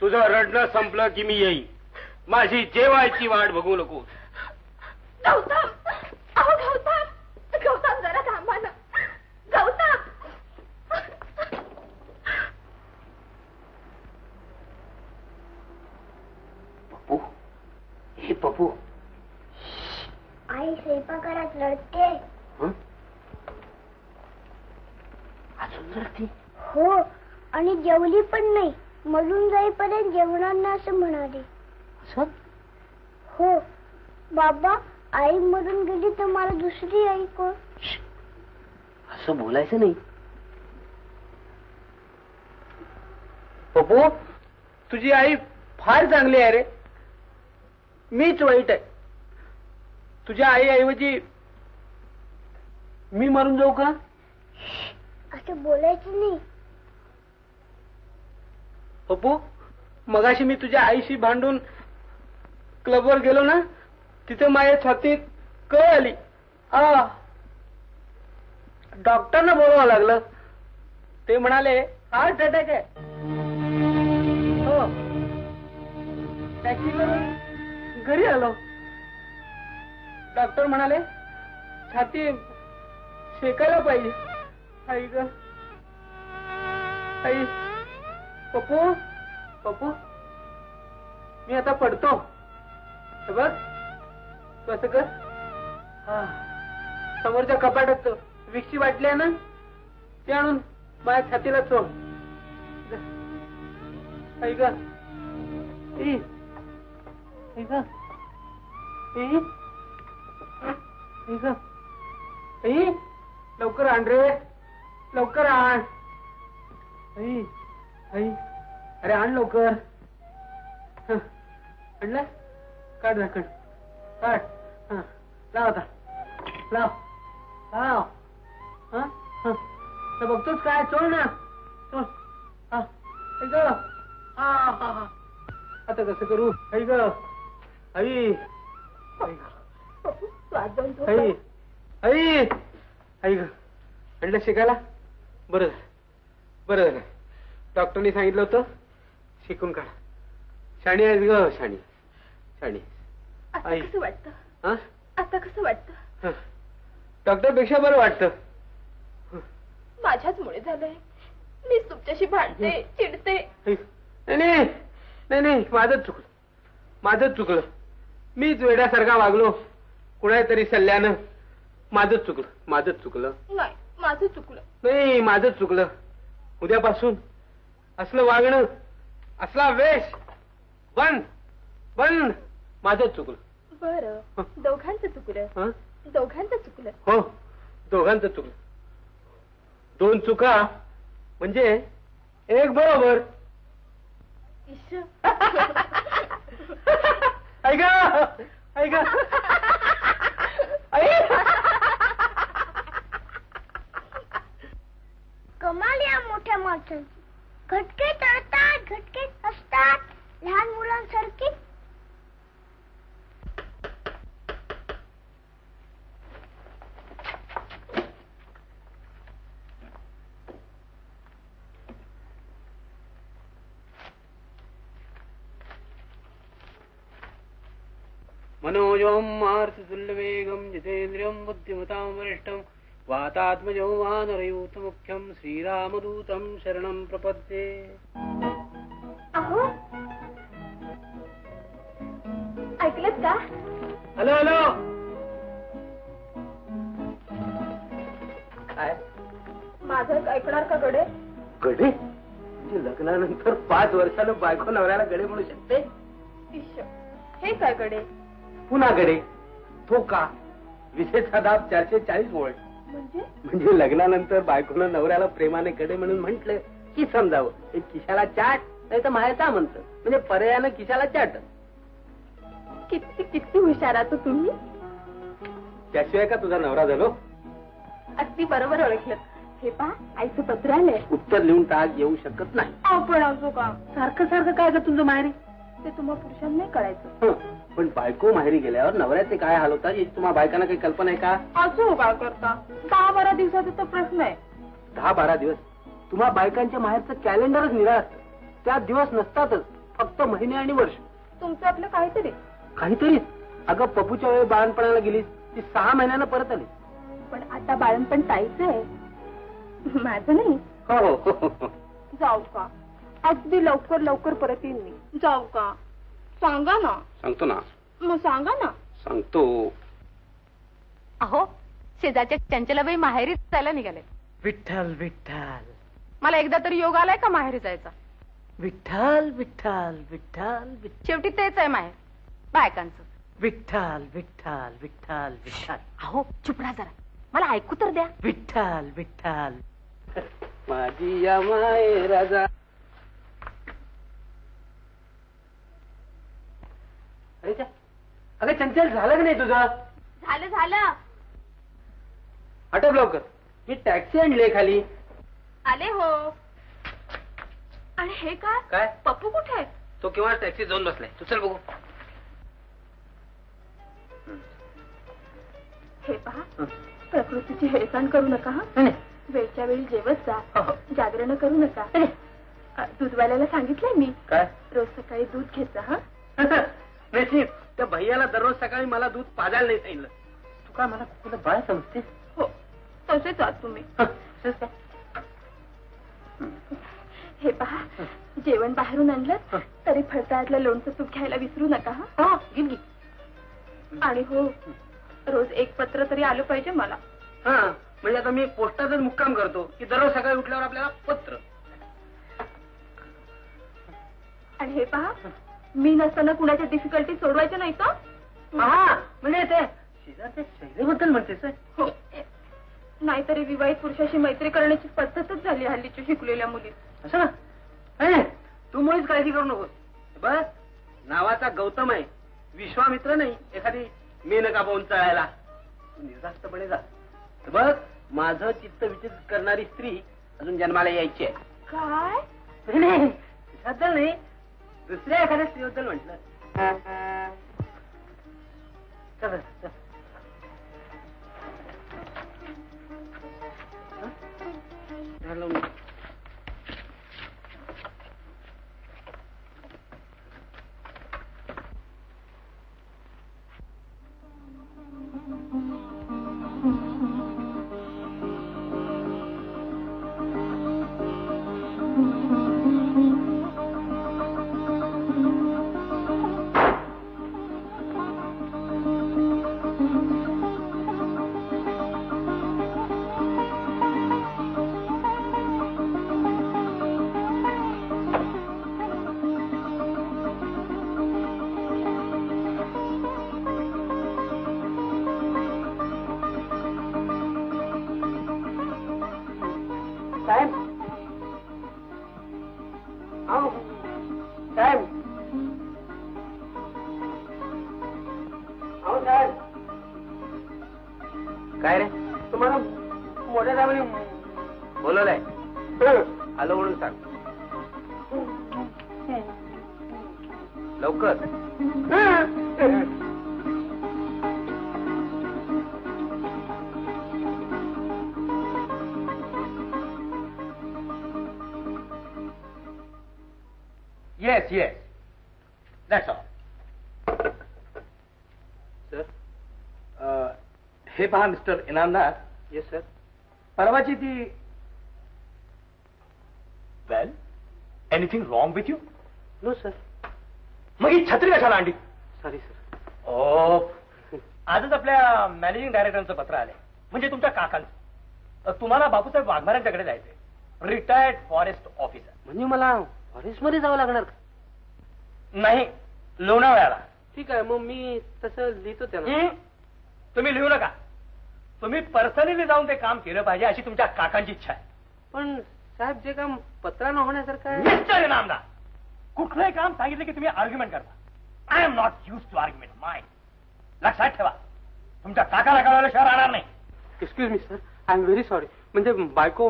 तुझं रडणं संपलं की मी येईन। माझी जेवायची वाट बघू नको। गौतम, अहो गौतम, गौतम जरा थांबा ना गौतम। पप्पू, हे पप्पू, आई स्वयंपाकघरात रडते। हो, आणि जेवली पण नाही, मरून जाईपर्यंत जेवणार नाही असं म्हणाले। हो बाबा, आई मरून गेली तर मला दुसरी आई कोण? असं बोलायचं नाही पप्पू, तुझी आई फार चांगली आहे रे, मीच वाईट आहे। तुझ्या आईऐवजी मी मरून जाऊ का? असं बोलायचं नाही पप्पू। मगाशी मी तुझ्या आईशी भांडून क्लबवर गेलो ना, तिथे माझ्या छातीत कळ आली। आ डॉक्टरना बोलवा लागलं. ते म्हणाले हार्ट अटॅक आहे. हो, टॅक्सीवरून घरी आलो. डॉक्टर म्हणाले छाती शेकायला पाहिजे. आई ग आई, पप्पू पप्पू मी आता पडतो बघ. तू असं कर, हा समोरच्या कपाटात विक्षी वाटली आहे ना, ते आणून माझ्या छातीला चोळ. आई ग ई ग ई ग ई, लवकर आण रे, लवकर आण. आई आई, अरे आण लवकर. आणलं? काढ राखण, काढ. हा लाव आता, लाव लाव. हा हा बघतोच काय, चोळ ना चोळ. हा आई ग, हा हा हा आता कसं करू? आई ग आई आई आई आई ग, आणलं शिकायला. बरं झालं बरं झालं, डॉक्टरनी सांगितलं होतं शिकून काढ. शाणी आहेस ग, शाणी शाणी. आता कसं वाटतं? आता कसं वाटतं? डॉक्टरपेक्षा बरं वाटतं. माझ्याचमुळे झालंय, मी तुमच्याशी भांडते चिडते. नाही नाही नाही, माझंच चुकलं माझंच चुकलं. मीच वेड्यासारखा वागलो कुणातरी सल्ल्यानं. माझंच चुकलं माझंच चुकलं नाही माझं चुकलं नाही माझंच चुकलं. उद्यापासून असलं वागणं, असला वेश बंद बंद. माझंच चुकलं. बरं, दोघांचं चुकलं दोघांचं चुकलं हो दोघांचं चुकलं. दोन चुका म्हणजे एक बरोबर. ऐका ऐका कमाल. या मोठ्या माणसांची घटके तळतात, घटके असतात लहान मुलांसारखी. मनोजम मार्तुल्वेगम जितेन्द्रियम बुद्धिमतां वरिष्ठं वातात्मजो वानरयूत मुख्यम श्रीरामदूतं शरणं प्रपद्ये. अहो ऐकलत का? हॅलो हॅलो, काय माझंच ऐकणार का? गडे गडे म्हणजे लग्नानंतर पाच वर्षानं बायको नवऱ्याला गडे म्हणू शकते. हे काय गडे? पुण्याकडे तो का विशेष दाब चारशे चाळीस वोल्ट म्हणजे म्हणजे लग्नानंतर बायकोनं नवऱ्याला प्रेमाने कडे म्हणून म्हटलं की समजावं. हे किशाला चाट नाही तर मायता म्हणतं, म्हणजे पर्यायानं किशाला चाट. किती किती हुशार आहात तुम्ही. त्याशिवाय का तुझा नवरा झालो? अगदी बरोबर ओळखलं. हे पहा आईचं पत्र आलंय, उत्तर लिहून टाक, येऊ शकत नाही. आपण असो का सारखं सारखं काय का तुझं माहेरी? ते तुम्हा पुरुषांना नाही कळायचं. पण बायको माहेरी गेल्यावर नवऱ्याचे काय हाल होतात याची तुम्हाला बायकांना काही कल्पना आहे का? असो काय करता, दहा बारा दिवसाचा तर प्रश्न आहे. दहा बारा दिवस तुम्हा बायकांच्या माहेरचं कॅलेंडरच निराळ असतं. त्या दिवस नसतातच, फक्त महिने आणि वर्ष. तुमचं आपलं काहीतरी काहीतरीच. अगं पप्पूच्या वेळी बाळणपणाला गेली, ती सहा महिन्यानं परत आली. पण आता बाळणपण ताईचं आहे, माझं नाही. हो हो, जाऊ का? अगदी लवकर लवकर परत येईन मी. जाऊ का? सांगा ना. सांगतो ना. मग सांगा ना. सांगतो. अहो शेजारच्या चंचलाबाई माहेरी जायला निघाले. विठ्ठल विठ्ठल, मला एकदा तरी योग आलाय का माहेरी जायचा? विठ्ठल विठ्ठल विठ्ठल, शेवटी तेच आहे माहेर बायकांचं. विठ्ठल विठ्ठल विठ्ठल विठ्ठल. अहो चुप राहा जरा, मला ऐकू तर द्या. विठ्ठल विठ्ठल माझी या माहेरा जा. अगं चंचल, झालं की नाही तुझं? झालं झालं. आटप लवकर, मी टॅक्सी आणले खाली. आले हो. आणि हे काय काय? पप्पू कुठे आहे? तो केव्हा टॅक्सी जाऊन बसलाय. तू चल बघू. हे पहा, प्रकृतीची हेळसांड करू नका हं। वेळच्या वेळी जेवत जा, जागरण करू नका। दूधवाल्याला सांगितलंय मी, रोज सकाळी दूध घेत जा हं। निश्चित त्या भैयाला दररोज सकाळी मला दूध पाजायला नाही सांगितलं। तू काय मला कुठलं बाळ समजतेस? हो तसेच आहात तुम्ही। हे पहा, जेवण बाहेरून आणलं तरी फळातलं लोणचं तूप घ्यायला विसरू नका हं। घेईन घेईन। आणि हो, रोज एक पत्र तरी आलं पाहिजे मला हं। म्हणजे आता मी पोस्टातच मुक्काम करतो की दररोज सकाळी उठल्यावर आपल्याला पत्र। आणि हे पहा, मी नसताना कुणाच्या डिफिकल्टी सोडवायच्या नाही तो हा। म्हणजे ते शेजारच्या शैलीबद्दल म्हणतेस? हो, नाहीतरी विवाहित पुरुषाशी मैत्री करण्याची पद्धतच झाली हल्लीच्या शिकलेल्या मुली असं ना। तू मुळीच काळजी करू नकोस। बस नावाचा गौतम आहे, विश्वामित्र नाही एखादी मेनका पाहून चळायला। निर्धास्तपणे जा। बघ, माझं चित्त विचलित करणारी स्त्री अजून जन्माला यायची आहे। काय? नाही तुझ्याबद्दल नाही, दुसऱ्या एखाद्या स्त्रीबद्दल म्हटलं। चल चल। Hello mister Inamnath. Yes sir. परवाची ती well anything wrong with you? No sir. मग ही छत्री कशाला आणली? Sorry sir. ओ आजच आपल्या मॅनेजिंग डायरेक्टरांचं पत्र आले, म्हणजे तुमच्या काकांचं। तुम्हाला बापूसाहेब वाघमाऱ्यांच्याकडे जायचंय, रिटायर्ड फॉरेस्ट ऑफिसर। म्हणजे मला फॉरेस्टमध्ये जावं लागणार? नाही, लोणावळ्याला। ठीक आहे, मग मी तसं लिहितो त्यांना। तुम्ही लिहू नका, तुम्ही पर्सनली जाऊन ते काम केलं पाहिजे अशी तुमच्या काकांची इच्छा आहे। पण साहेब, जे काम पत्रानं होण्यासारखं आहे। मिस्टर इनामदार, कुठलंही काम सांगितलं की तुम्ही आर्ग्युमेंट करता। I am not use to argument my, लक्षात ठेवा। तुमच्या काकाला कळवलं शहर राहणार नाही। Excuse me sir, I am very sorry. म्हणजे बायको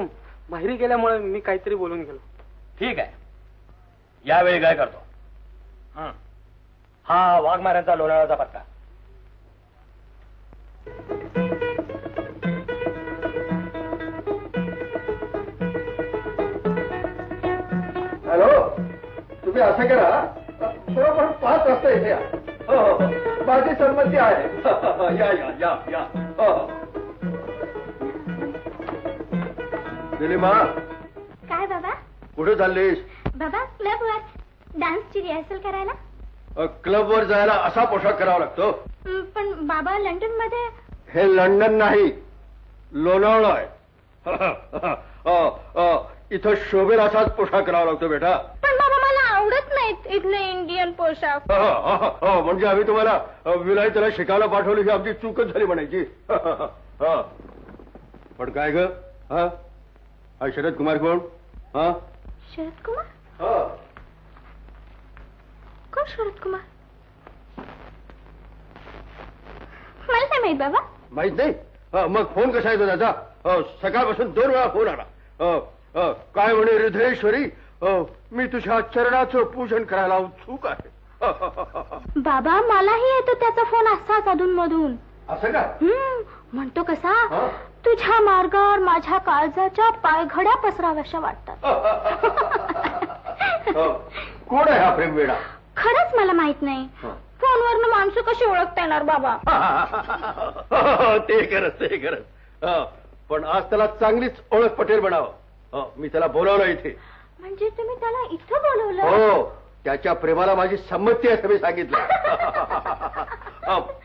माहेरी गेल्यामुळे मी काहीतरी बोलून गेलो। ठीक आहे, यावेळी काय करतो हा वाघमाऱ्यांचा लोणावळ्याचा पत्ता। हॅलो, तुम्ही असं करा, बरोबर पाच वाजता इथे या। हो हो, माझी संमती आहे। या या या या। हो हो। दिलीमा, काय बाबा? कुठे चाललीस? बाबा क्लबवर डान्सची रिहर्सल करायला। क्लबवर जायला असा पोशाख करावा लागतो? पण बाबा लंडन मध्ये। हे लंडन नाही, लोणावळा आहे। इथं शोभेल असाच पोशाख करावा लागतो बेटा। पण बाबा मला आवडत नाहीत इथले इंडियन पोशाख। म्हणजे आम्ही तुम्हाला विलायतला शिकायला पाठवली ही आमची चूकच झाली म्हणायची। पण काय ग, हा हा शरद कुमार कोण? हा शरद कुमार? हा कोण शरद कुमार? मला नाही माहित बाबा। माहित नाही? मग फोन कसा येतो त्याचा? सकाळपासून दोन वेळा फोन आला। काय म्हणे हृदयेश्वरी, मी तुझ्या चरणाचं पूजन करायला उत्सुक आहे। बाबा मलाही येतो त्याचा फोन असाच अधून मधून। असं का? म्हणतो कसा तुझा मार्गावर माझ्या काळजाच्या पायघड्या पसराव्याशा वाटतात. कोण आहे हा प्रेमवेडा? खरंच मला माहित नाही. फोनवरनं माणसं कशी ओळखता येणार बाबा? ते खरंच ते खरंच. पण आज त्याला चांगलीच ओळख पटेल बनावं. मी त्याला बोलावलं इथे. म्हणजे तुम्ही त्याला इथं बोलवलं? हो, त्याच्या प्रेमाला माझी संमती आहे असं मी सांगितलं.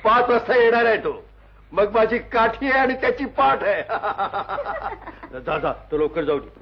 पाच वाजता येणार आहे तो. मग माझी काठी आहे आणि त्याची पाठ आहे. जा जा, तो लवकर जाऊ दे.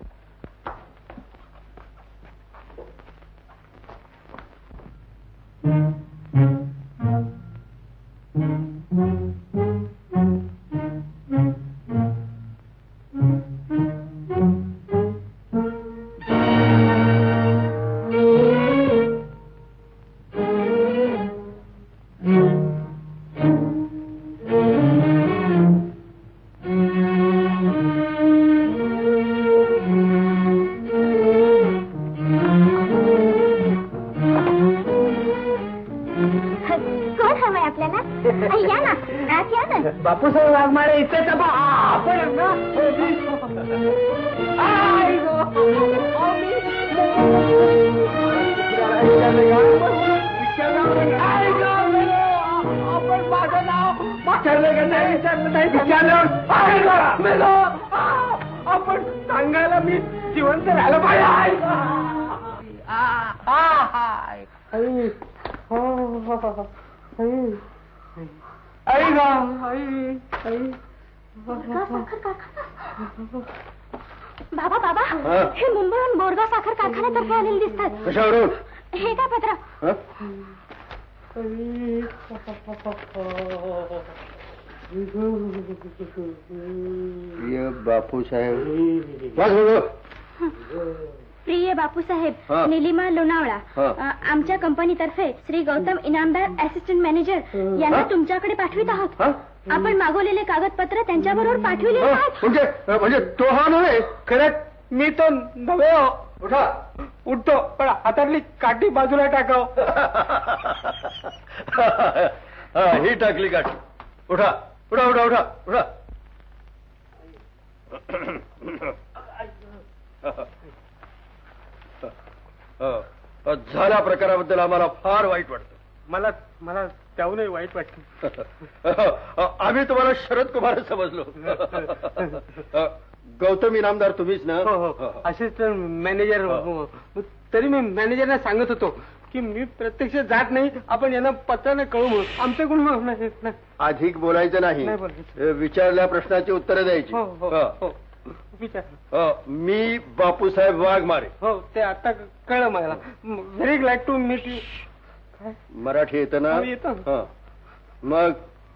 कंपनीतर्फे श्री गौतम इनामदार असिस्टंट मॅनेजर यांना तुमच्याकडे पाठवित आहोत. आपण मागवलेले कागदपत्र त्यांच्याबरोबर पाठविले आहात. म्हणजे म्हणजे तो हा नव्हे? खरंच मी तो नव्हे. उठा. उठतो पण हातातली काठी बाजूला टाकाव. ही टाकली काठी. उठा उठा उठा उठा उठा. झाल्या प्रकाराबद्दल आम्हाला फार वाईट वाटतं. मला मला त्याहूनही वाईट वाटतं. आम्ही तुम्हाला शरद कुमार समजलो. गौतम इनामदार तुम्हीच ना? हो हो, असिस्टंट मॅनेजर. तरी मी मॅनेजरना सांगत होतो की मी प्रत्यक्ष जात नाही, आपण यांना पत्राने कळू म्हणून. आमच्याकडून अधिक बोलायचं नाही, विचारल्या प्रश्नाची उत्तरं द्यायची. हो विचार. मी बापूसाहेब वाघमारे. हो, ते आता कळलं मला. Very glad to meet you. Marathi येतं ना? येतं. मग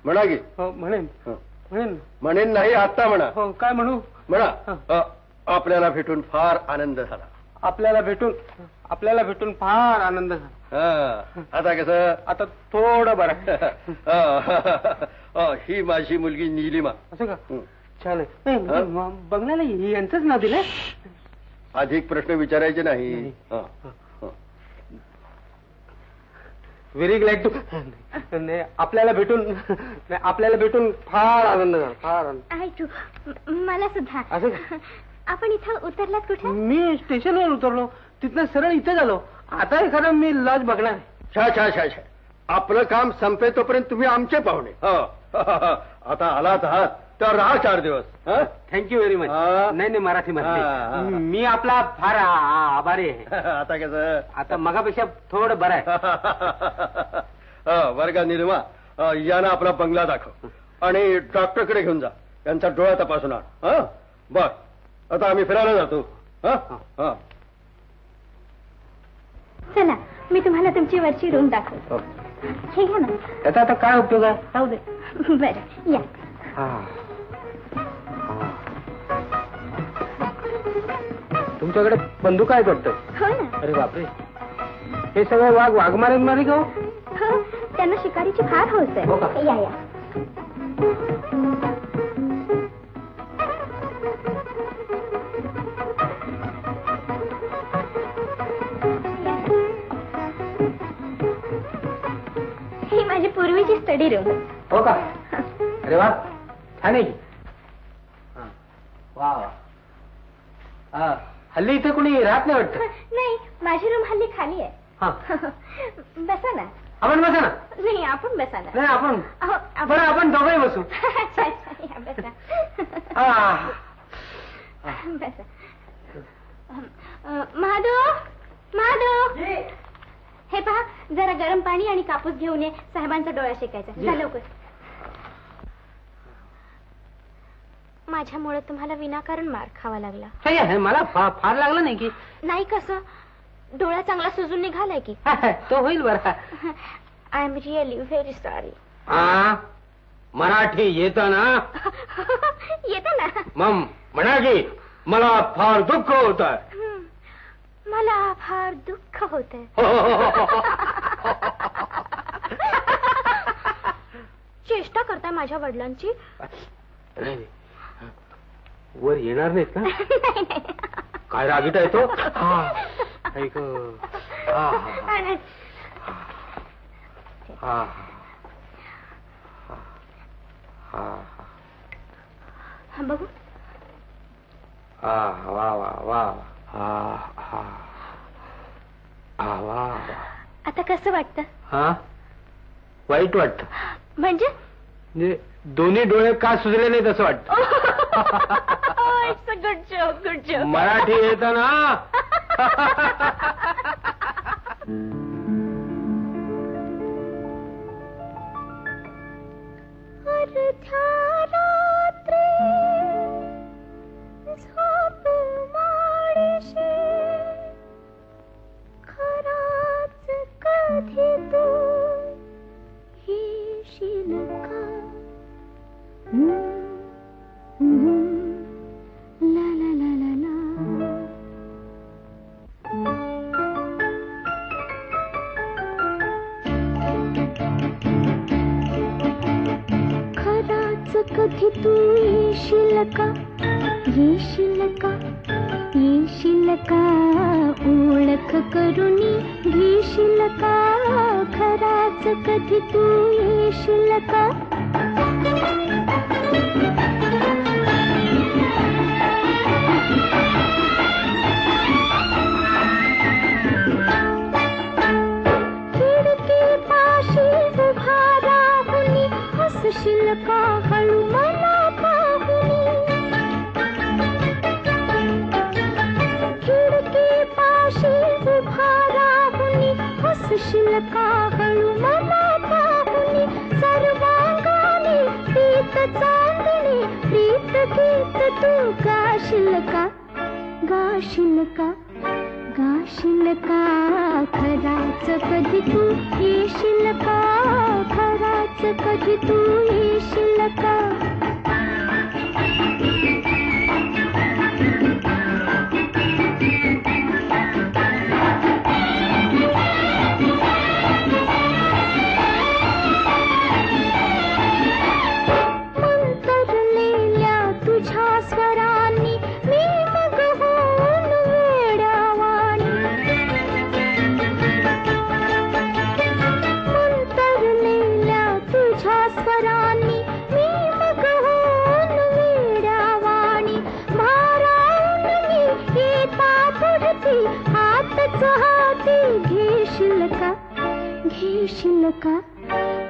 म्हणा की. म्हणेन म्हणेन म्हणेन नाही, आता म्हणा. हो, काय म्हणू? म्हणा, आपल्याला भेटून फार आनंद झाला. आपल्याला भेटून आपल्याला भेटून फार आनंद झाला. आता कसं? आता थोडं बरं. ही माझी मुलगी नीलिमा. असं का? छान आहे. बंगल्याला यांचंच नाव दिलंय. अधिक प्रश्न विचारायचे नाही. Very glad to. आपल्याला भेटून आपल्याला भेटून फार आनंद झाला. फार आनंद मला सुद्धा. असं का? आपण इथं उतरलात कुठे? मी स्टेशनवर उतरलो, तिथनं सरळ इथं झालो. आता एखादा मी लॉज बघणार. छा छा छा छा. आपलं काम संपे तोपर्यंत तुम्ही आमचे पाहुणे. आता आलात आहात तर राहा चार दिवस. Thank you very much. नाही नाही, मराठी मध्ये. मी आपला फार आभारी आहे. आता कसं? आता मगापेक्षा थोडं बरं आहे. बरं का नीलिमा, यांना आपला बंगला दाखव आणि डॉक्टरकडे घेऊन जा. यांचा डोळा तपासून आण. बर, आता आम्ही फिरायला जातो. चला, मी तुम्हाला तुमची वरची रूम दाखवतो. हे घ्या ना. त्याचा आता काय उपयोग आहे? जाऊ दे. बरं, या. तुमच्याकडे बंदूक आहे वाटतं? हो ना. अरे बापरे, हे सगळे वाघ वाघमारे मारे का? हो, त्यांना शिकारीची फार हौस आहे. या या. ही माझी पूर्वीची स्टडी रूम. हो का? अरे वा, ठाणे की. वा वा. हल्ली इथे कोणी राहत नाही वाटतं? नाही, माझी रूम हल्ली खाली आहे. बसा ना. आपण बसा ना. नाही आपण बसा ना. नाही आपण बरं आपण दोघंही बसू. बसा. बसा. महादेव महादेव हे पहा जरा गरम पाणी आणि कापूस घेऊन ये. साहेबांचा डोळा शेकायचा. जा लवकर. माझ्यामुळे तुम्हाला विनाकारण मार खावा लागला. मला फार लागलं नाही की. नाही कसं, डोळा चांगला सुजून निघालाय की. तो होईल बरा. I am really very sorry. Marathi येत ना? येत ना. मम म्हणा की मला फार दुःख होत. मला फार दुःख होत. चेष्टा करताय माझ्या वडिलांची. वर येणार नाहीत ना? काय रागीट आहे तो. ऐक बघू. आ वा वा वा. आता कसं वाटतं? हा वाईट वाटतं. म्हणजे म्हणजे दोन्ही डोळे का सुजले नाहीत असं वाटतं. Good joke good joke. Marathi येत ना? खराच कधी तू ही शिलका. ला ला ला ला ला. खराच कधी तू ही शिलका ये शिलका ये शिलका. ओळख करुनी घे शिलका. खराच कधी तू ये शिलका. खिडकी पाशी उभा राहुनी हस शिलका हळू मला पाहुनी. शिलका हळू मला पाहुनी. सर्वांगाने प्रीत चांदणी प्रीत गीत तू गा शिलका गा शिलका गा शिलका. खराच कधी तू ये शिलका. खराच कधी तू ये शिलका.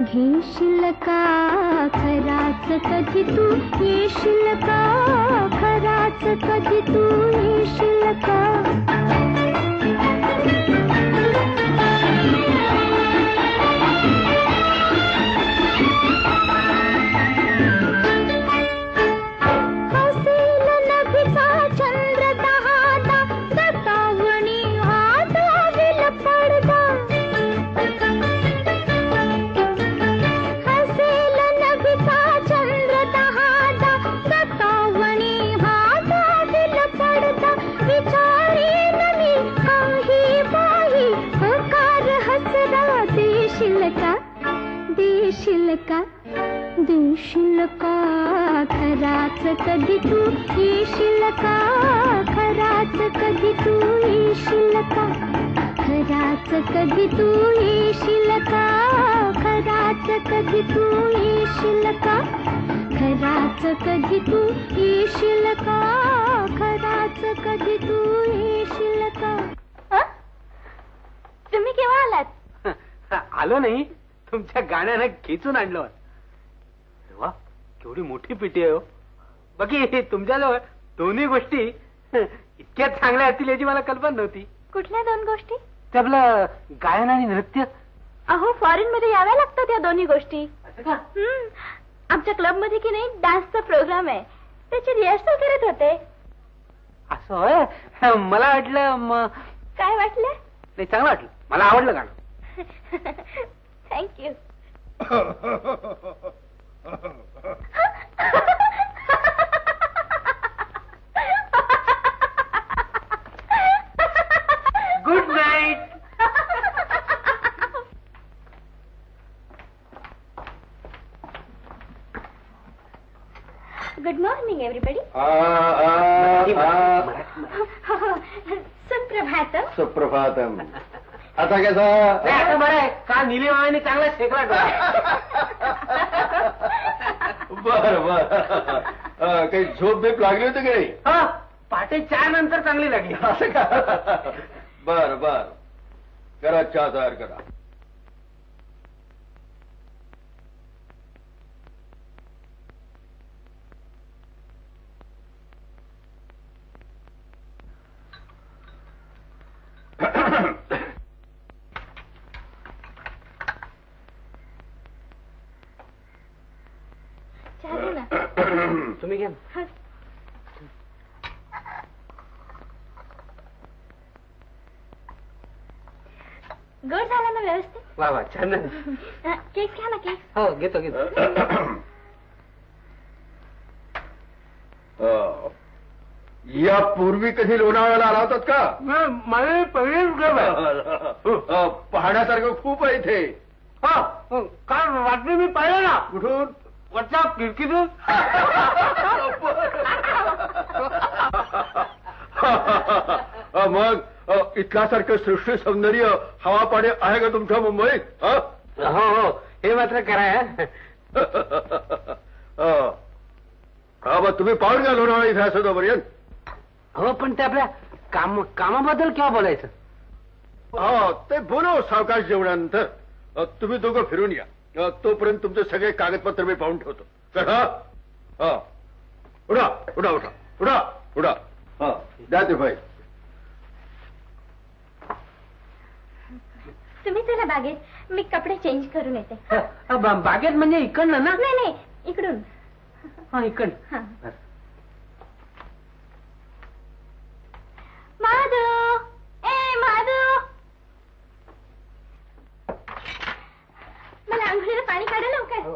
घे शिलका घे शिलका. खराच कधी तू ये शिलका. खराच कधी तू ये शिलका. हसील नभीचा चंद्र दहादा दतावणी आदाविल पडदा. शिलका दे शिलका. खराच कधी तू ये शिलका. खराच कधी तू ये शिलका. खराच कधी तू ये शिलका. खराच कधी तू ये शिलका. खराच कधी तू येशील का, खराच कधी तू येशील का? तुम्ही केव्हा आलात? आलो नाही, तुमच्या गाण्यानं खेचून आणलं. वा, केवढी मोठी पिटी आहे हो. बाकी तुमच्याजवळ दोन्ही गोष्टी इतक्या चांगल्या असतील याची मला कल्पना नव्हती. कुठल्या दोन गोष्टी? ते आपलं गायन आणि नृत्य. अहो, फॉरेन मध्ये याव्या लागतात या दोन्ही गोष्टी. आमच्या क्लब मध्ये की नाही डान्सचा प्रोग्राम आहे, त्याची रिहर्सल करत होते. असं होय? मला वाटलं. काय वाटलं? नाही, चांगलं वाटलं, मला आवडलं गाणं. Thank you. Good night. Good morning everybody. सुप्रभातम. सुप्रभातम. आता कसा? आता बरं आहे का? निलीमाने चांगला शेकला. बर बर. काही झोप बेप लागली होती काही? हा, पहाटे चहा नंतर चांगली लागली. असं का? बर बर. करा चहा तयार करा. तुम्ही घ्या. गोड झाला ना व्यवस्थित? वा वा, छान. केक घ्या ना. केक? हो, घेतो घेतो. या पूर्वी कधी लोणावळ्याला आला होतात का? मला पहिलेच. पाहण्यासारखं खूप आहे इथे. हो, काल रात्री मी पाहिलं ना. कुठून? वरच्या खिडकीतून. मग इतल्यासारखं सृष्टी सौंदर्य हवा पाणी आहे का तुमच्या मुंबईत? हो हो, हे मात्र कराय. हा, मग तुम्ही पाहून घ्या लोणावळा इथे असं तोपर्यंत. हो, पण ते आपल्या काम कामाबद्दल केव्हा बोलायचं? हो, ते बोलव सावकाश जेवणानंतर. तुम्ही दोघं फिरून या, तोपर्यंत तुमचे सगळे कागदपत्र मी पाहून ठेवतो. हा, उडा उडा उडा उडा उडा. हा, द्या ते भाई. तुम्ही चला बागेत, मी कपडे चेंज करून येते. बागेत म्हणजे इकडनं ना? नाही नाही, इकडून. हा, इकडून. माधू, ए माधू, मला अंघोळीला पाणी काढा लवकर.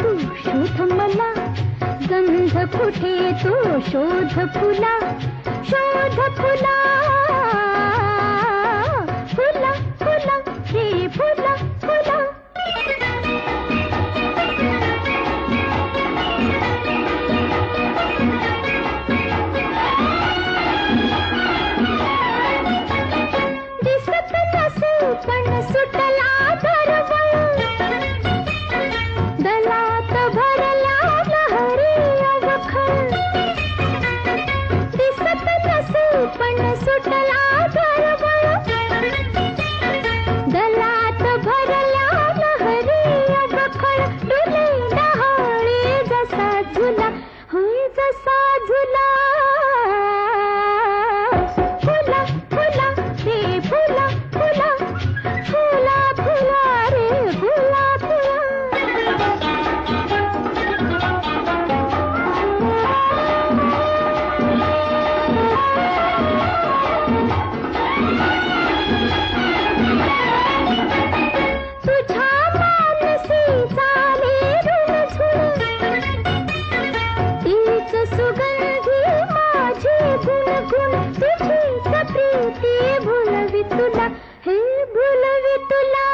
तू शोध मला गंध कुठे, तू शोध फुला, शोध फुला, फुला फुला, हे फुला फुला. दिसत नसे पण सुटला दरवळ, दलात भरला लहरी अवखळ. दिसत नसे पण सुटला दरवळ, दलात भरला लहरी अवखळ. डोले डहाळे जसा झुला, होय जसा झुला. फुला फुला, हे फुला फुला, फुला फुला रे फुला फुला. सुगंधी माझे गुण गुण, तुझीच प्रीती भुलवी तुला, हे भुलवी तुला.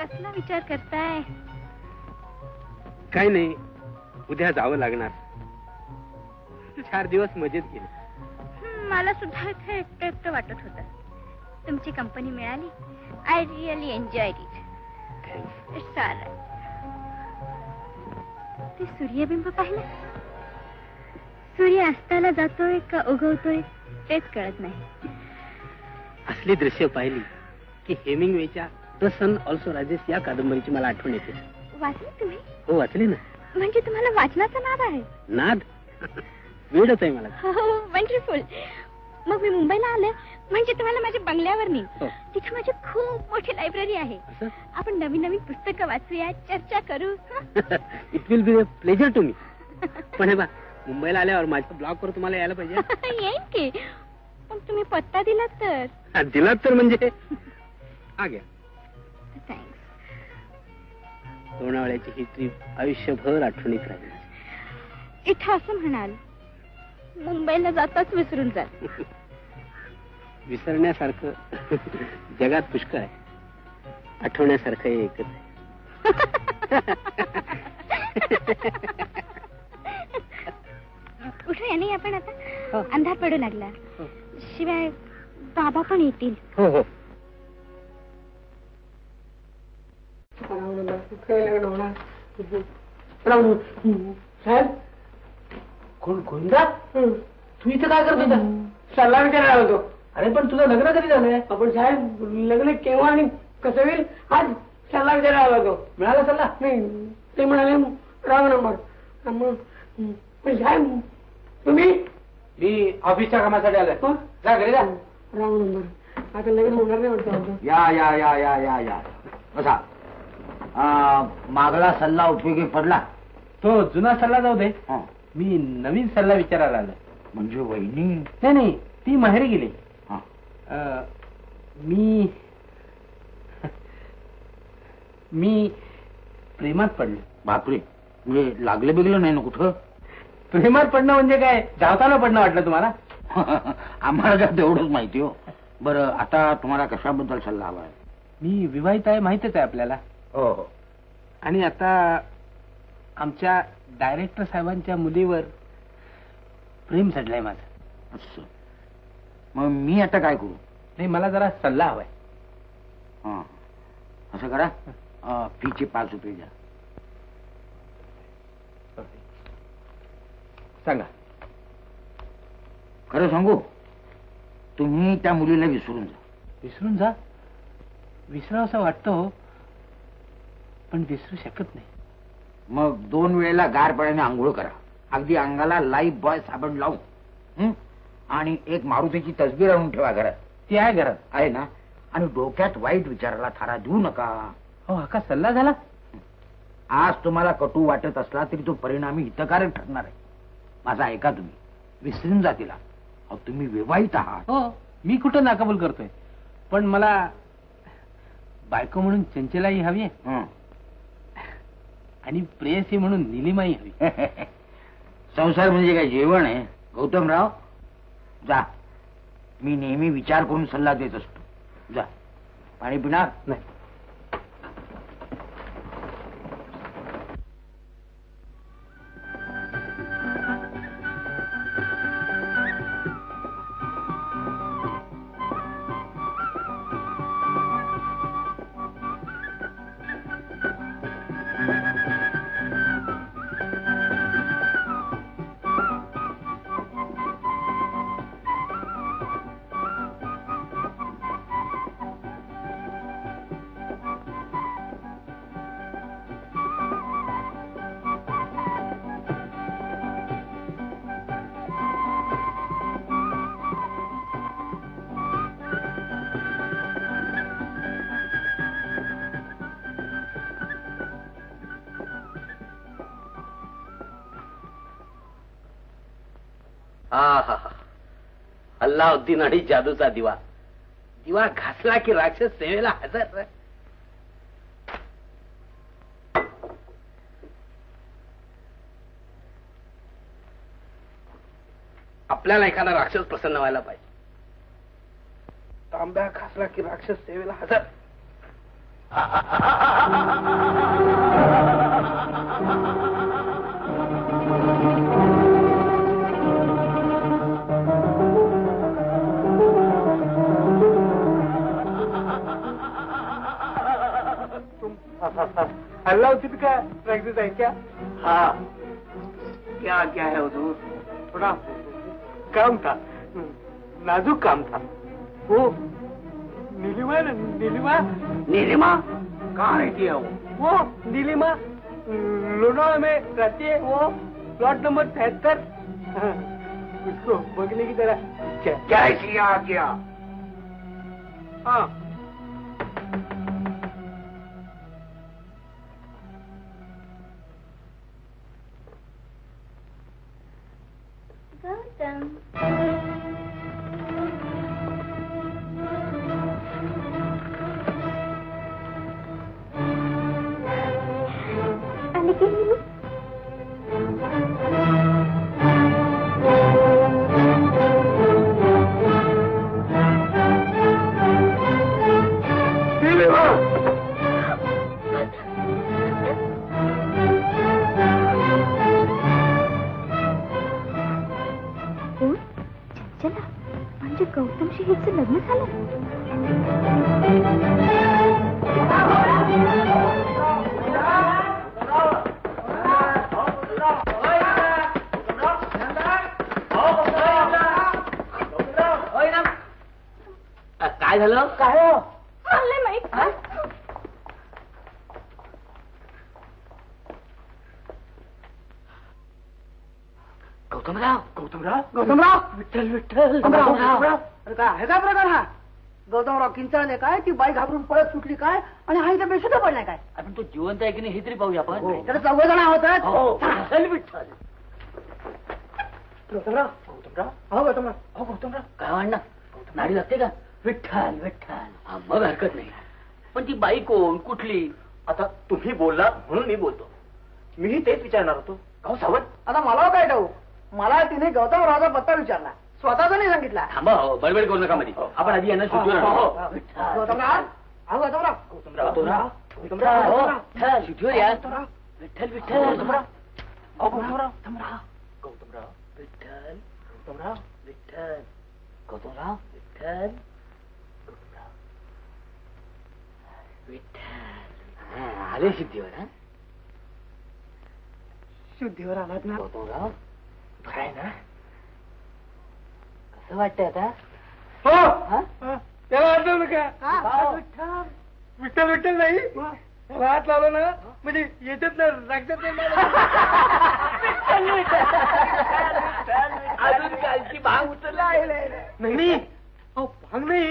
कसला विचार करताय? काही नाही, उद्या जावं लागणार. चार दिवस मजेत गेले. मला सुद्धा इथे एकटं एकटं वाटत होतं. तुमची कंपनी मिळाली. I really enjoyed it. It's all right. ते सूर्यबिंब पाहिलं? सूर्य अस्ताला जातोय का उगवतोय तेच कळत नाही. असली दृश्य पाहिली की हेमिंग्वेच्या द सन ऑल्सो रायझेस या कादंबरीची मला आठवण येते. वाचली तुम्ही? हो वाचली ना. म्हणजे तुम्हाला वाचनाचा नाद आहे? नाद वेळच आहे मला. वंडरफुल. मग मी मुंबईला आले म्हणजे तुम्हाला माझ्या बंगल्यावर नेईन. तिथे माझी खूप मोठी लायब्ररी आहे. आपण नवीन नवीन पुस्तकं वाचूया, चर्चा करू. It will be a pleasure to me. पण हे बघ, मुंबईला आल्यावर माझ्या ब्लॉगवर तुम्हाला यायला पाहिजे. येईन की, पण तुम्ही पत्ता दिलात तर. दिलात तर म्हणजे आ गया. थँक्स. लोणावळ्याची ही ट्रीप आयुष्यभर आठवणीत राहील. इथं असं म्हणाल, मुंबईला जाताच विसरून जा. विसरण्यासारखं जगात पुष्कळ आहे. आठवण्यासारखं एकच आहे. उठूया नाही आपण आता? अंधार पडू लागला. शिवाय बाबा पण येतील. हो हो. साहेब, कोण गोविंदा? तू इथं काय करत होता? सल्लान करायला होतो. अरे पण तुझं लग्न कधी झालंय? आपण साहेब लग्न केव्हा आणि कसं होईल आज सल्ला विचारायला आला होतो. मिळाला सल्ला? नाही, ते म्हणाले रॉंग नंबर. मग पण साहेब तुम्ही? मी ऑफिसच्या कामासाठी आलाय. जा घरी जा. Wrong number. आता लग्न होणार नाही वाटतं. या या या या या या बसा. मागला सल्ला उपयोगी पडला? तो जुना सल्ला जाऊ दे, मी नवीन सल्ला विचारायला आलो. म्हणजे वहिनी? नाही नाही, ती माहेरी गेली. मी मी प्रेमात पडलो. बापरे, म्हणजे लागलं बिगलं नाही ना कुठं? प्रेमात पडणं म्हणजे काय, धावताना पडणं वाटलं तुम्हाला? आम्हाला जरा तेवढंच माहिती. हो बरं, आता तुम्हाला कशाबद्दल सल्ला हवा आहे? मी विवाहित आहे, माहितच आहे आपल्याला. हो हो. आणि आता आमच्या डायरेक्टर साहेबांच्या मुलीवर प्रेम चढलंय माझं. असं? मग मी आता काय करू? नाही, मला जरा सल्ला हवाय. हा, असं करा, फीचे पाच रुपये द्या. सांगा. खरं सांगू, तुम्ही त्या मुलीला विसरून जा. विसरून जा? विसरावं असं वाटतं हो, पण विसरू शकत नाही. मग दोन वेळेला गार पाण्याने आंघोळ करा, अगदी अंगाला लाईफ बॉय साबण लावून. आणि एक मारुतीची तस्बीर आणून ठेवा घरात. ती आहे घरात? आहे ना. आणि डोक्यात वाईट विचाराला थारा देऊ नका. हो, हा का सल्ला झाला? आज तुम्हाला कटू वाटत असला तरी तो परिणामी हितकारक ठरणार आहे. माझा ऐका, तुम्ही विसरून जा तिला. अहो तुम्ही विवाहित आहात. हो, मी कुठं नाकबूल करतोय, पण मला बायको म्हणून चंचलाही हवी आहे आणि प्रेयसी म्हणून निलिमाही हवी. संसार म्हणजे काय जेवण आहे गौतमराव? जा, मी नेहमी विचार करून सल्ला देत असतो. जा. पाणी पिणार? नाही. अल्लाउद्दीन आणि जादूचा दिवा. दिवा घासला की राक्षस सेवेला हजर. आपल्याला एखादा राक्षस प्रसन्न व्हायला पाहिजे. तांब्या खासला की राक्षस सेवेला हजर. तुम हल्ला उचित का प्रैक्टिस है क्या? हाँ क्या क्या है हुजूर, थोड़ा काम था, नाजुक काम था. वो नीलिमा न, नीलिमा नीलिमा कहाँ रहती है? वो वो नीलिमा लोनावला में रहती है. वो प्लॉट नंबर तिहत्तर. उसको बगले की तरह क्या क्या किया क्या? हाँ काय ती बाई घाबरून पळत सुटली काय, आणि हा इथं बेशुद्ध पडलाय काय? आपण तो जिवंत आहे की नाही हे तरी पाहूया. आपण त्याला चौघ जण आहोत. चल विठ्ठल. गौतमराव गौतमराव हो गौतमराव हो गौतमराव काय वाढणार नाडी लागते का? विठ्ठल विठ्ठल हा मग हरकत नाही. पण ती बाई कोण कुठली? आता तुम्ही बोलला म्हणून मी बोलतो. मीही तेच विचारणार होतो. गाव सावंत आता मला काय ठाऊ? मला तिने गौतमरावचा पत्ता विचारला, स्वतःच नाही सांगितला. थांबा हो, बडबड करू नका मध्ये. आपण आधी यांना आले सिद्धीवर. सिद्धीवर आलात ना गौतमराव? बराय ना? वाटत आता हो त्याला आठवलं का? विठ्ठल विठ्ठल नाही हात लावलं ना म्हणजे येतच ना लागतच नाही. अजून कालची भांग उचलला नाही. अहो भांग नाही,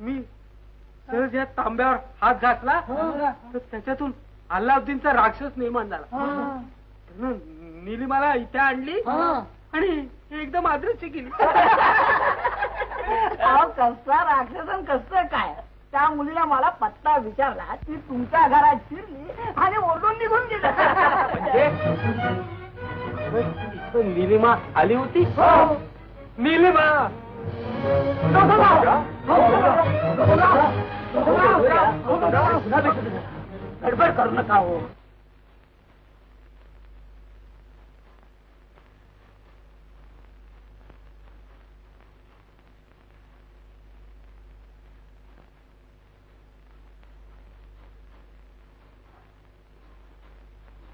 मी सहज या तांब्यावर हात घातला तर त्याच्यातून अल्लाउद्दीनचा राक्षस निर्माण झाला. नीलिमाला इथे आणली आणि एकदम आदृश्य केली. कसला राक्षसन कसलं काय? त्या मुलीला मला पत्ता विचारला, ती तुमच्या घरात शिरली आणि ओढून निघून गेली. नीलिमा आली होती? नीलिमा गडबड करू नका हो.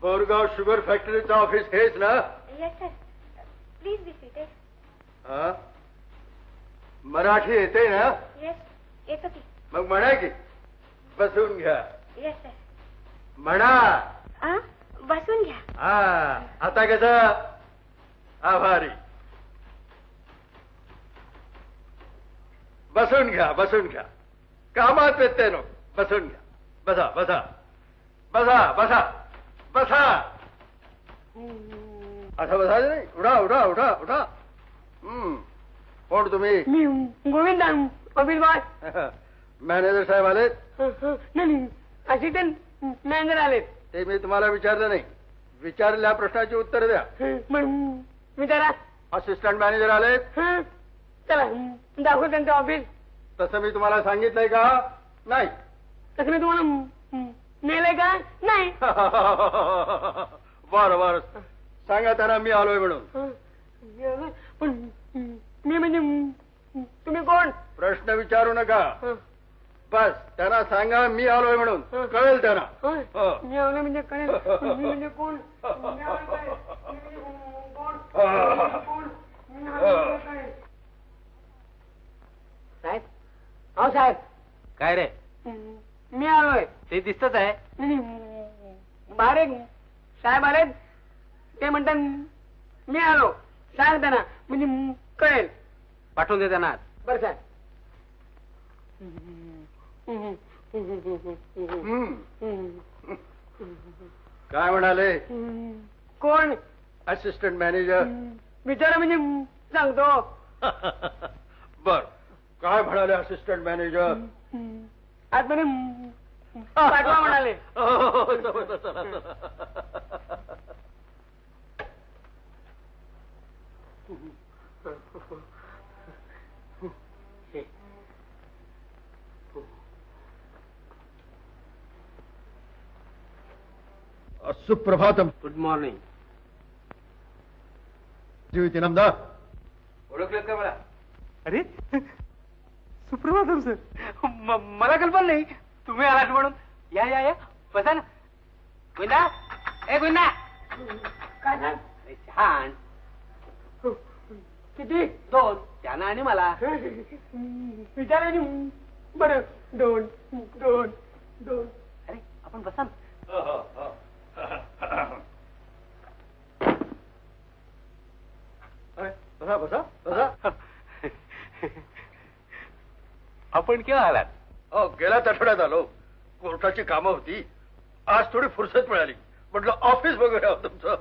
गोरगाव शुगर फॅक्टरीचं ऑफिस हेच ना? Yes sir. Please be seated. Marathi येते ना? येस येतो की. मग म्हणा की. बसून घ्या. Yes sir. म्हणा. बसून घ्या. हा आता कसं? आभारी. बसून घ्या बसून घ्या. कामात येते नो. बसून घ्या. बसा बसा बसा बसा बसा. असं बसायचं नाही. उडा उडा उडा उडा. कोण तुम्ही? मी गोविंद अभिल बाय. मॅनेजर साहेब आलेत? नाही, असिस्टंट मॅनेजर आलेत. ते मी तुम्हाला विचारलं नाही. विचारलेल्या प्रश्नाची उत्तर द्या. विचारा. असिस्टंट मॅनेजर आलेत. चला दाखव त्यांचं ऑफिस. तसं मी तुम्हाला सांगितलंय का नाही? तसं मी तुम्हाला नेलंय का नाही? बरं बरं सांगा त्यांना मी आलोय म्हणून. पण मी म्हणजे तुम्ही कोण? प्रश्न विचारू नका, बस त्यांना सांगा मी आलोय म्हणून, कळेल त्यांना. मी आलोय म्हणजे कळेल मी म्हणजे कोण. साहेब हो साहेब. काय रे? मी आलोय ते दिसतच आहे. बारे साहेब आले ते म्हणतात मी आलो. सांग त्यांना म्हणजे कळेल. पाठवून दे त्यांना. बरं साहेब. काय म्हणाले? कोण? Assistant manager. विचारा म्हणजे सांगतो. बर काय म्हणाले असिस्टंट मॅनेजर? आतमध्ये पाठवा म्हणाले. सुप्रभातम. Good morning. जीवित नमदा. ओळखलं का मला? अरे सुप्रभातम सर. मला कल्पना नाही तुम्ही आलात म्हणून. या या या बसा ना. गुंडा ए गुंडा. काय छान. किती? दोन. त्यांना आणि मला विचारा. बरं दोन दोन दोन. अरे आपण बसा ना. बसा बसा बसा. आपण केव्हा आलात? हो गेलाच आठवड्यात आलो. कोर्टाची कामं होती, आज थोडी फुरसत मिळाली म्हटलं ऑफिस बघूया तुमचं.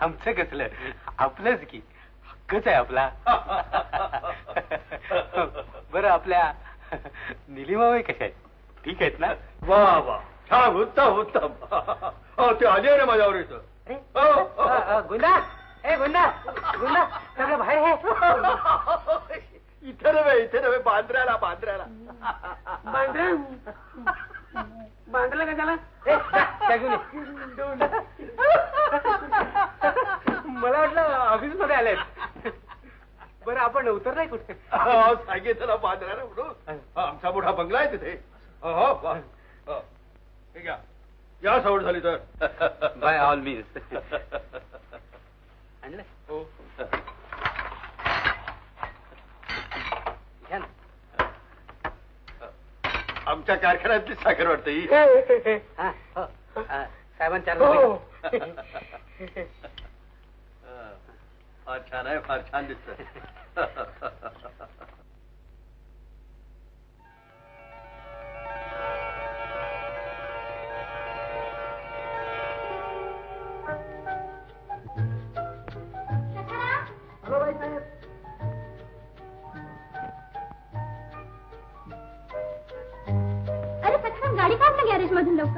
आमचं कसलं, आपलंच की. हक्कच आहे आपला. बरं आपल्या निलिमाबाई कशा आहेत? ठीक आहेत ना? वा वा छान. उत्तम उत्तम. हो ते आली आहे ना माझ्यावर इथं. गुंडा ए गुंडा गुंडा सगळं बाहेर आहे. इथे नव्हे इथे नव्हे बांद्र्याला बांद्र्याला. बांद्र्या बांद्र्याला कशाला? मला वाटलं ऑफिसमध्ये आले. बरं आपण उतरलाय कुठे? सांगितलं बांद्र्याला म्हणून. आमचा मोठा बंगला आहे तिथे. हो या सवड झाली तर. By all means. आणलं हो घ्या ना. आमच्या कारखान्यातली साखर वाटते ही. साहेबांच्या फार छान आहे. फार छान दिसत. वाटलं नाही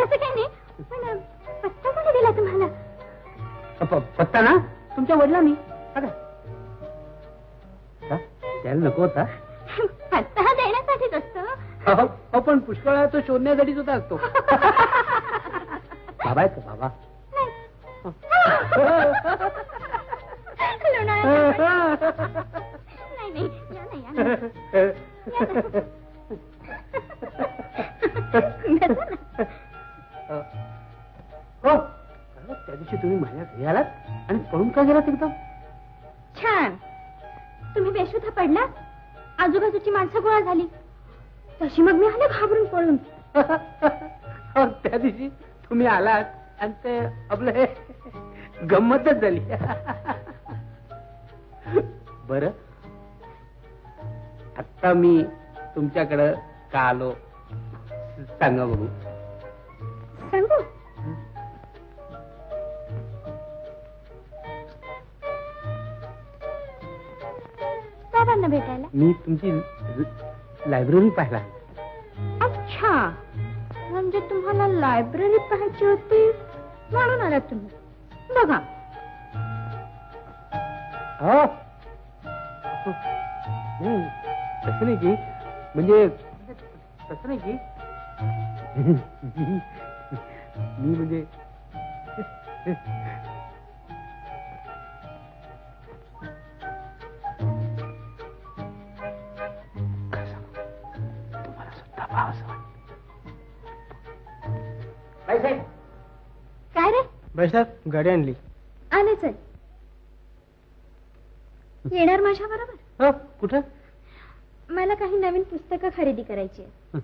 तसं काही नाही. पण पत्ता कोणी दिला तुम्हाला? पत्ता ना तुमच्या वडिलांनी. त्याला नको होता पत्ता. हा देण्यासाठीच असतो. पण पुष्कळ तो शोधण्यासाठीच होता असतो. बाबा आहे का? बाबा नाही. त्या दिवशी तुम्ही माझ्या घरी आलात आणि पळून का गेलात? एकदम छान. तुम्ही बेशुद्ध पडला, आजूबाजूची माणसं गोळा झाली, तशी मग मी आले घाबरून पळून. त्या दिवशी तुम्ही आलात आणि ते आपलं गंमतच झाली. बरं आता मी तुमच्याकडं का आलो सांगा बघू. सांगू? साहेबांना भेटायला? मी तुमची लायब्ररी पाहिला. अच्छा, म्हणजे तुम्हाला लायब्ररी पाहायची होती म्हणून आला तुम्ही. बघा हा तसं नाही की म्हणजे तसं नाही की मी म्हणजे काय रे बाईसाहेब, गाडी आणली. आले चल, येणार माझ्या बरोबर. कुठं? मला काही नवीन पुस्तकं खरेदी करायची आहेत.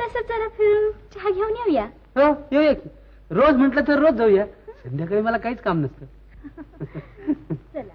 तसं जरा फिरून चहा घेऊन येऊया. हो येऊया की, रोज म्हटलं तर रोज जाऊया. संध्याकाळी मला काहीच काम नसतं. चला.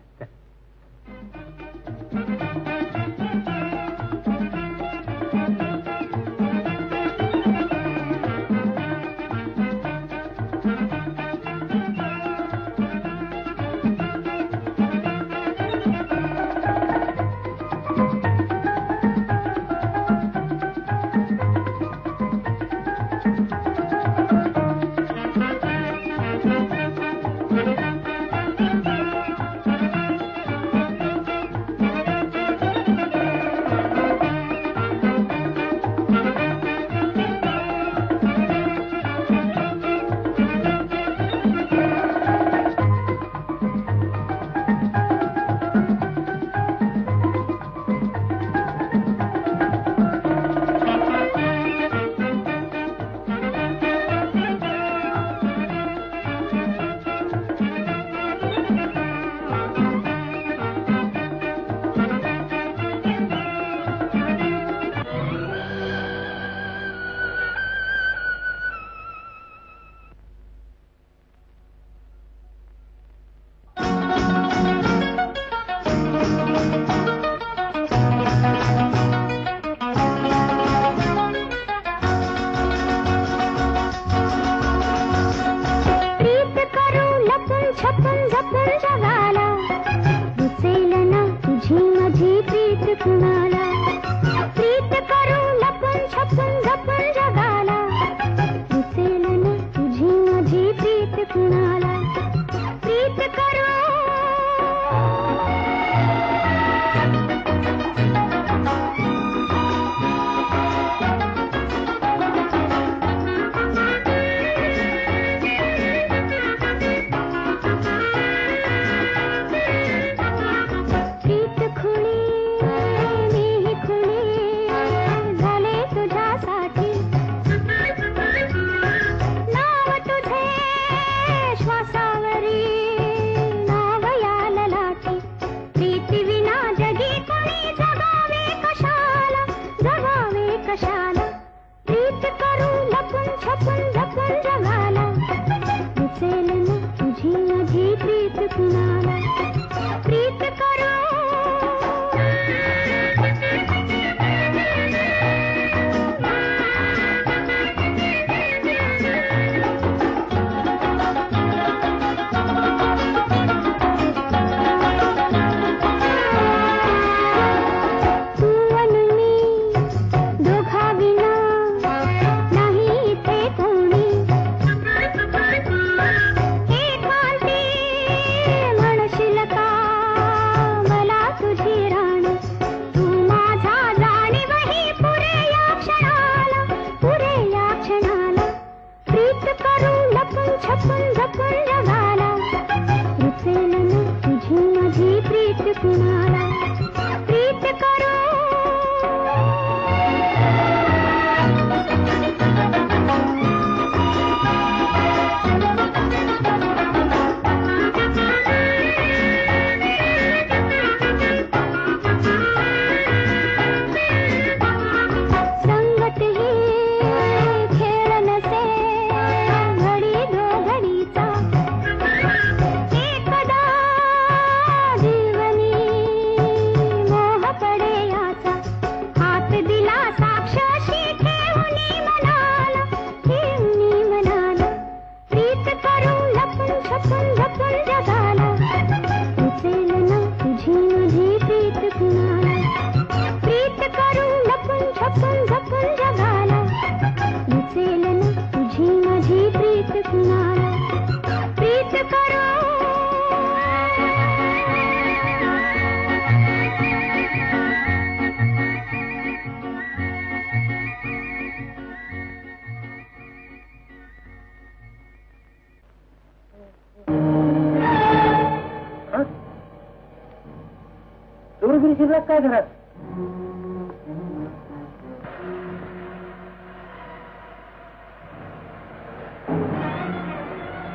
करते धरत।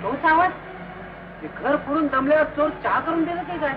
तो सावध, ते घर पुरून दमल्यावर चोर चहा करून देतो की काय?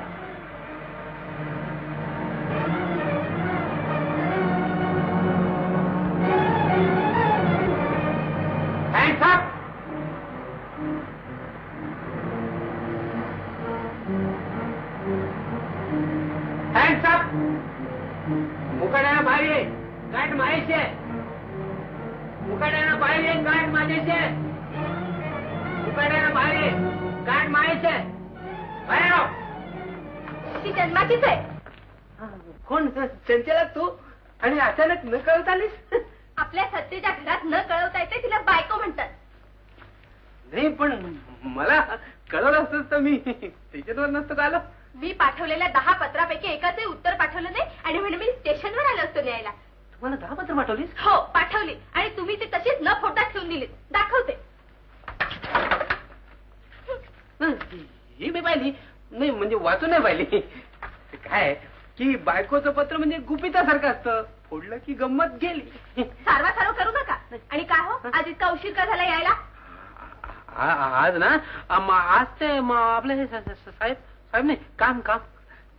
मी पाठवलेल्या दहा पत्रापैकी एकाचे उत्तर पाठवलं नाही आणि म्हणून मी स्टेशनवर आलो असतो न्यायला. तुम्हाला दहा पत्र पाठवलीस? हो पाठवली, आणि तुम्ही ते तशीच न फोडता ठेवून दिलीत. दाखवते. ही मी पाहिली नाही, म्हणजे वाचून नाही पाहिली. काय की बायकोचं पत्र म्हणजे गुपितासारखं असतं, फोडलं की गंमत गेली. सारवा सारव करू नका. आणि काय हो, आज इतका उशीर का झाला यायला? आज ना आज ते आपले साहेब साहेब नाही, काम काम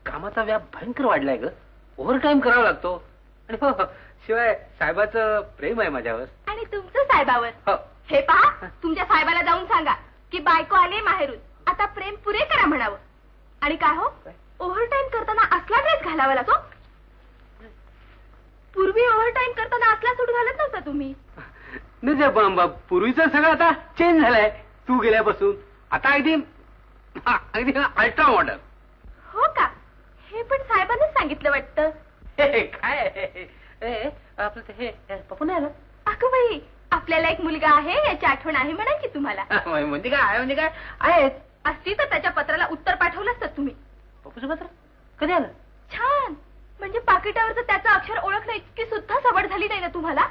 कामाचा व्याप भयंकर वाढलाय ग. ओव्हर टाइम करावा लागतो. आणि हो, शिवाय साहेबाचं प्रेम आहे माझ्यावर. आणि तुमचं साहेबावर? हो. हे पहा, तुमच्या साहेबाला जाऊन सांगा की बायको आले माहेरून, आता प्रेम पुरे करा म्हणावं. आणि काय हो, ओव्हर टाइम करताना असला ड्रेस घालावा लागतो. पूर्वी ओव्हर टाइम करताना असला सूट घालत नव्हता तुम्ही. नाही बाबा, पूर्वीचं सगळं आता चेंज झालंय. तू गेल्यापासून आता अगदी अगदी अल्ट्रा मॉडर्न. हो का? हे पण साहेबांनीच सांगितलं वाटतं. काय आपलं हे पप्पू नाही आलं? अगं बाई, आपल्याला एक मुलगा आहे याची आठवण आहे म्हणायची तुम्हाला. म्हणजे काय आहे, म्हणजे काय आहे असती तर त्याच्या पत्राला उत्तर पाठवलं असतं तुम्ही. पप्पूचं पत्र कधी आलं? छान, म्हणजे पाकिटावरचं त्याचं अक्षर ओळखणं इतकी सुद्धा सवड झाली नाही ना तुम्हाला.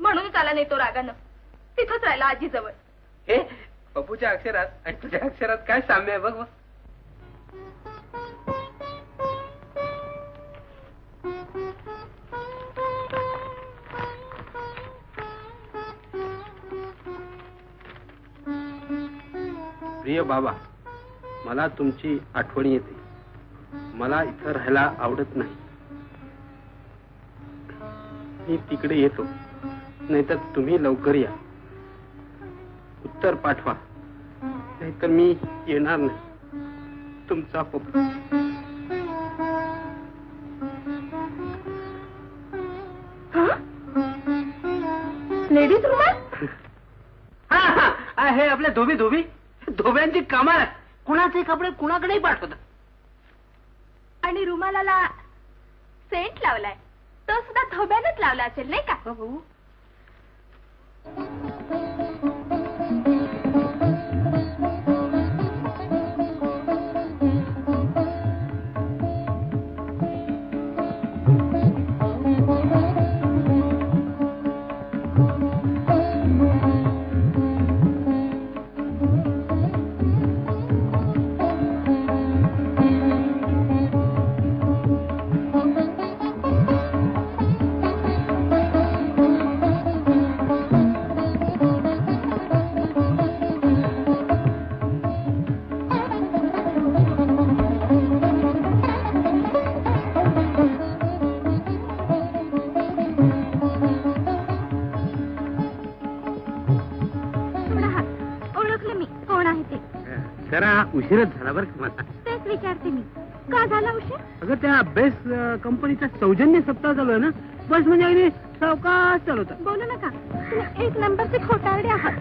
म्हणून आला नाही तो रागानं, तिथंच राहिला आजीजवळ. हे पप्पूच्या अक्षरात आणि तुझ्या अक्षरात काय साम्य आहे बघ. बघ प्रिय बाबा, मला तुमची आठवण येते. मला इथं राहायला आवडत नाही. मी तिकडे येतो, नाहीतर तुम्ही लवकर या. उत्तर पाठवा, नाहीतर मी येणार नाही. तुमचा पप्पू. लेडीज रुमाल? हा हा, हे आपल्या धोबी धोबी धोब्यांची कमाल. कुणाचे कपडे कुणाकडेही पाठवतात. आणि रुमालाला सेंट लावलाय तो सुद्धा धोब्यानच लावला असेल नाही का? हो. उशीरच झाला बरं का मला. तेच विचारते मी, का झाला उशीर? अगं त्या बेस्ट कंपनीचा सौजन्य सप्ताह चालू आहे ना, बस म्हणजे अगदी सावकाश चालवता. बोलू नका, तुम्ही एक नंबरचे खोटारडे आहात.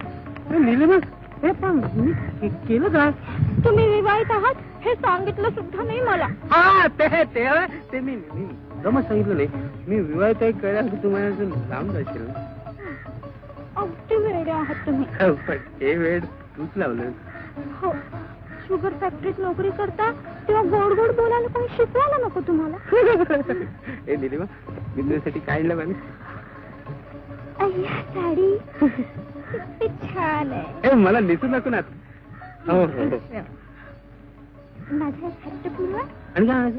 निलेमा, हे पण मी केलं काय? तुम्ही विवाहित आहात हे सांगितलं सुद्धा नाही मला. हा ते ते ते मी जमत सांगितलं नाही. मी विवाहित आहे कळलं की तुम्हाला लांब जाशील. अगदी वेळ आहात तुम्ही. पण ते वेळ तूच लावलं. हो, शुगर फॅक्टरीत नोकरी करता तेव्हा गोड गोड बोलायला कोणी शिकवायला नको तुम्हाला. ए दिलीमा, बिझनेससाठी काढलं पाणी. अय्या साडी किती छान आहे. मला नेसू नको ना. हो हो, माझ्या हट्ट पूर्ण. आणि काय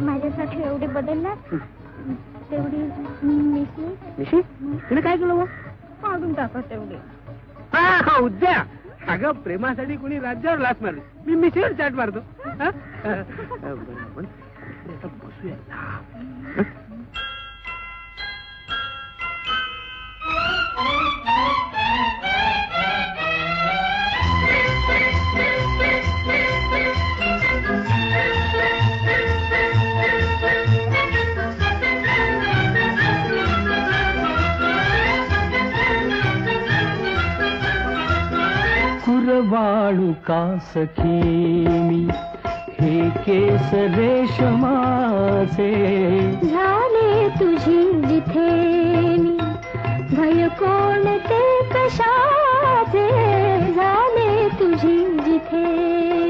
माझ्यासाठी एवढे बदलला तेवढी मिशी मिशी तिने काय केलं पाडून टाका तेवढे हा उद्या अगं प्रेमासाठी कोणी राज्यावर लाच मारली मी मिशीवर चाट मारतो कुरवाळू का सखीमी हे केस रेशमाचे झाले तुझी जिथे मी भय कोण ते कशाचे झाले तुझी जिथे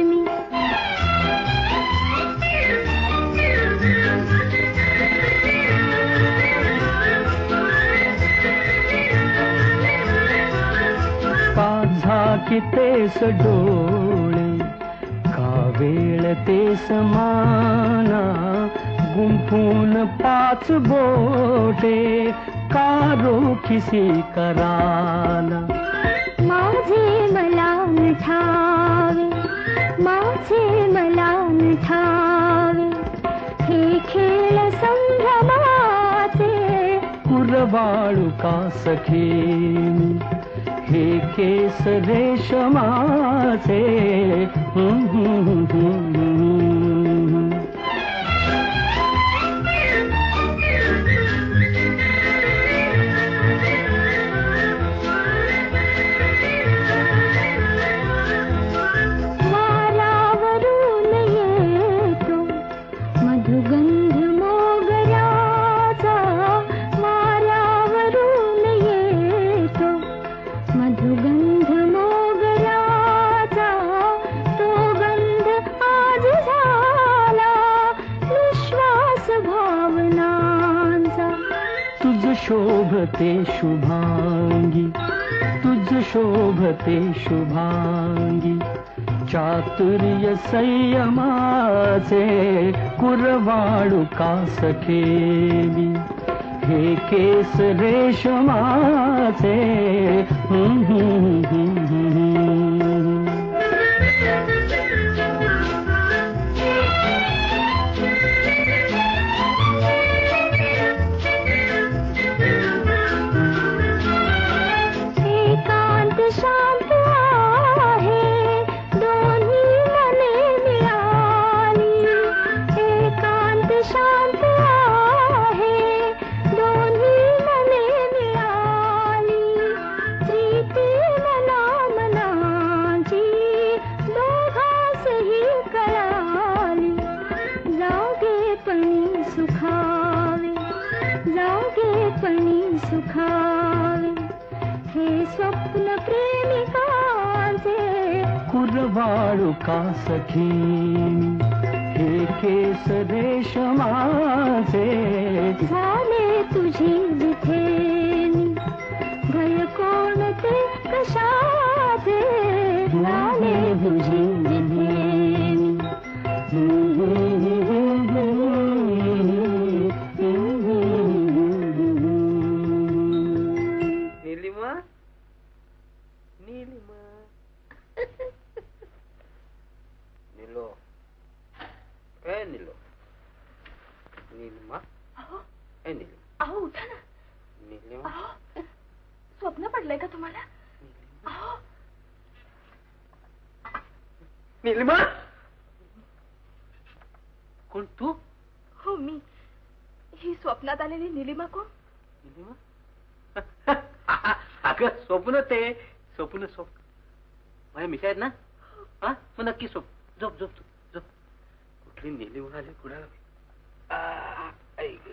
मी कितेस डोळे कावेळ ते समाना गुंफून पाच बोटे का रोखीसी कराना माझे मला न ठावे माझे मला न ठावे हे खेळ संभ्रमाचे कुरवाळू का सखे हे केस रेशमाचे वारावरून येतो मधुगंध मोगऱ्याचा वारावरून येतो मधुगंध मोगऱ्याचा तो गंध आज झाला विश्वास भावनांचा तुझ शोभते शुभांगी तुझ शोभते शुभांगी चातुर्य संयमाचे कुरवाळू का सखे मी हे केस रेशमाचे एकांत शांत आहे दोन्ही मने मिळाली एकांत शांत सुखावे हे स्वप्न प्रेमिकांचे कुरवाळू का सखी हे केस रेशमाचे झाले तुझी जिथे भय कोण ते कशाचे झाले तुझी नीलिमा कोण तू हो मी ही स्वप्नात आलेली नीलिमा कोण नीलिमा अगं स्वप्न ते स्वप्न स्वप्न माझ्या मिशा आहेत ना हा मग नक्की स्वप्न झोप झोप झोप कुठली नीलिमा आली कुणाला ऐक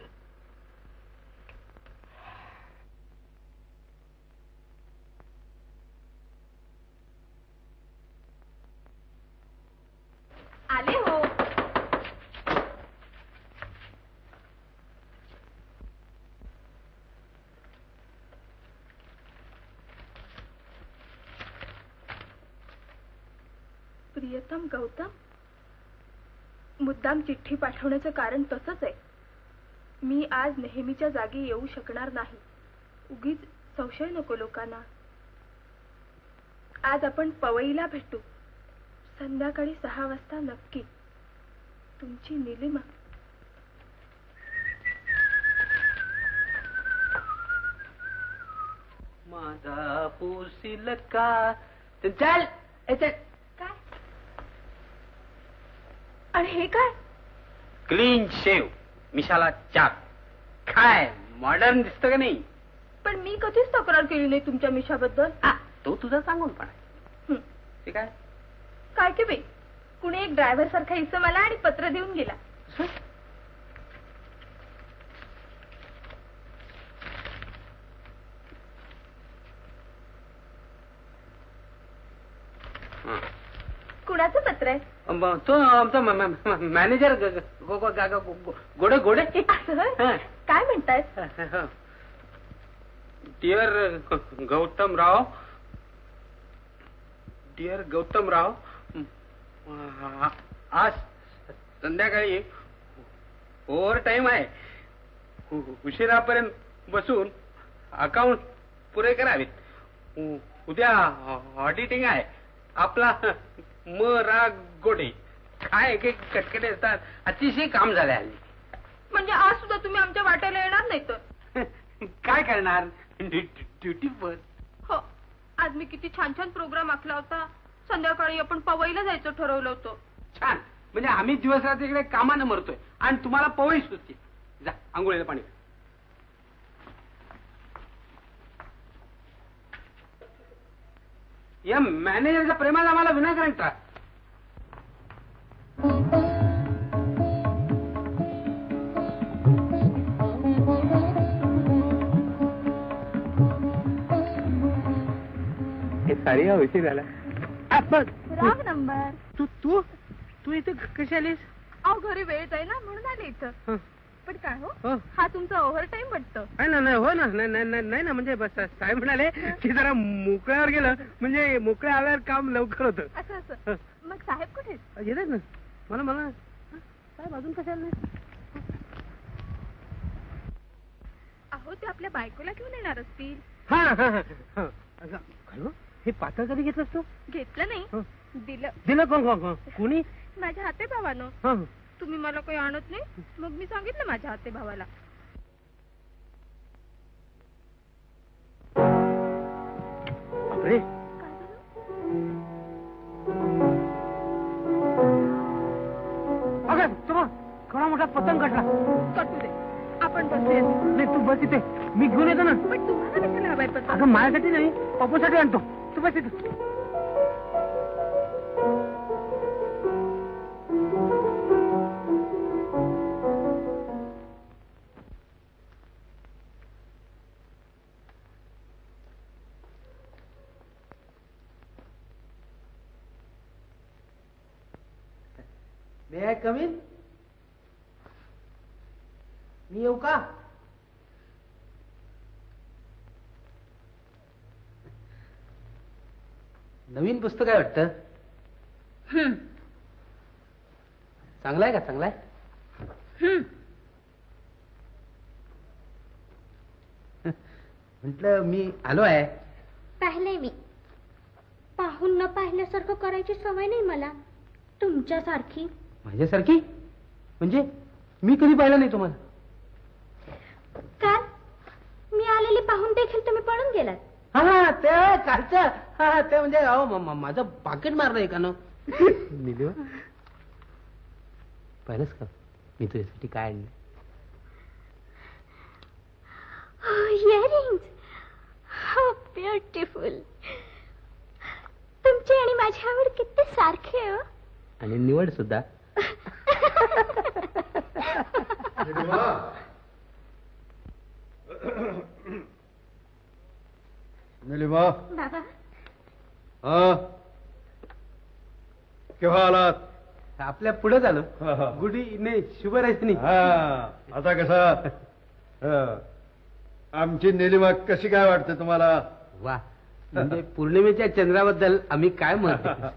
आले हो प्रियतम गौतम मुद्दाम चिठ्ठी पाठवण्याचं कारण तसंच आहे. मी आज नेहमीच्या जागी येऊ शकणार नाही. उगीच संशय नको लोकांना. आज आपण पवईला भेटू. संध्याकाळी सहा वाजता नक्की. तुमची नीलिमा. माझा पुसिल का चल इथे काय आणि हे काय क्लीन शेव मिशाला चाक काय मॉडर्न दिसतं का नाही. पण मी कधीच तक्रार केली नाही तुमच्या मिशाबद्दल. तो तुझा सांगून पण आहे. ठीक आहे काय की बाई कुणी एक ड्रायव्हर सारखा इसम आला आणि पत्र देऊन गेला. कुणाचं पत्र आहे तो आमचा मॅनेजर गोडे गोडे काय म्हणताय. डिअर गौतमराव डिअर गौतमराव आज संध्याकाळी ओव्हर टाइम आहे. उशिरापर्यंत बसून अकाउंट पुरे करावेत. उद्या ऑडिटिंग आहे. आपला म रा गोडे काय एक एक कटकटे असतात. अतिशय काम झाले हल्ली. म्हणजे आज सुद्धा तुम्ही आमच्या वाट्याला येणार नाही तर काय करणार ड्युटीवर. हो आज मी किती छान छान प्रोग्राम आखला होता. संध्याकाळी आपण पवईला जायचं ठरवलं होतं. छान म्हणजे आम्ही दिवस रात्री इकडे कामानं मरतोय आणि तुम्हाला पवई सुचते. जा आंघोळीला पाणी. या मॅनेजरच्या प्रेमाला आम्हाला विनाकारण त्रास. हे सारी हा विषय झाला. Wrong number. तू तू तू इथे कशी आलीस. अहो घरी वेळ आहे ना म्हणून आले इथं. पण काय हो हा तुमचा ओव्हर टाइम वाटतो. नाही हो ना नाही ना म्हणजे बस साहेब म्हणाले की जरा मोकळ्यावर गेलं म्हणजे मोकळ्या आल्यावर काम लवकर होतं. असं असं मग साहेब कुठे येतात ना. मला मला साहेब अजून कशाला नाही. अहो ते आपल्या बायकोला घेऊन येणार असतील. हा हा हा हे पात्र कधी घेतलंस तू. घेतलं नाही दिलं. दिलं कोण कोण कोणी. माझ्या हाते भावानं. तुम्ही मला काही आणत नाही मग मी सांगितलं माझ्या हाते भावाला. अगं चला खरा मोठा पतंग कटला. कटू दे आपण बसले. नाही तू बस इथे मी घेऊन येतो ना. पण तुम्हाला कशाला हवाय पतंग. अगं माझ्यासाठी नाही पप्पूसाठी आणतो. तू बस इथे. कमीन मी येऊ का. नवीन पुस्तक आहे वाटतं. चांगलाय का. चांगलाय म्हटलं मी आलो आहे. पाहिलंय मी. पाहून न पाहिल्यासारखं करायची सवय नाही मला तुमच्यासारखी. माझ्यासारखी म्हणजे मी कधी पाहिलं नाही तुम्हाला. काल मी आलेली पाहून देखील तुम्ही पळून गेलात. हा हा ते कालचं हा ते म्हणजे अहो माझं पाकिट मारलं एकानं. निलेवा पाहिलंस का मी तुझ्यासाठी काय आणलं. Earrings how beautiful. तुमची आणि माझी आवड किती सारखी आहे. आणि निवड सुद्धा. निलिमा केव्हा आलात. आपल्या पुढे झालो गुडी नाही शुभराजनी. आता कसा आमची निलिमा कशी काय वाटते तुम्हाला. वा म्हणजे पौर्णिमेच्या चंद्राबद्दल आम्ही काय म्हणतो.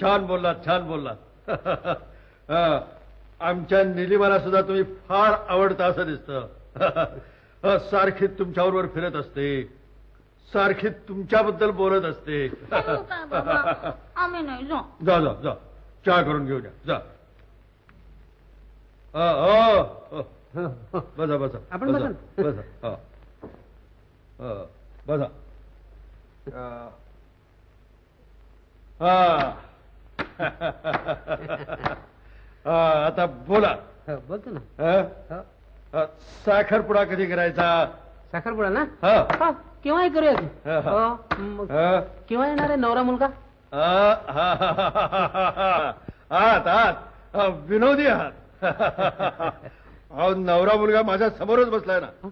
छान बोलला छान बोलला. आमच्या निलिमाला सुद्धा तुम्ही फार आवडता असं दिसतं. सारखी तुमच्याबरोबर फिरत असते, सारखी तुमच्याबद्दल बोलत असते. आम्ही नाही जा जा जा जा चहा करून घेऊन या जा. बसा बसा आपण बसा बसा बसा. आता बोला. बोलतो ना. साखरपुडा कधी करायचा? साखरपुडा ना केव्हाही करूया. केव्हा येणार आहे नवरा मुलगा? आत आत विनोदी आहात. अहो नवरा मुलगा माझ्या समोरच बसलाय ना.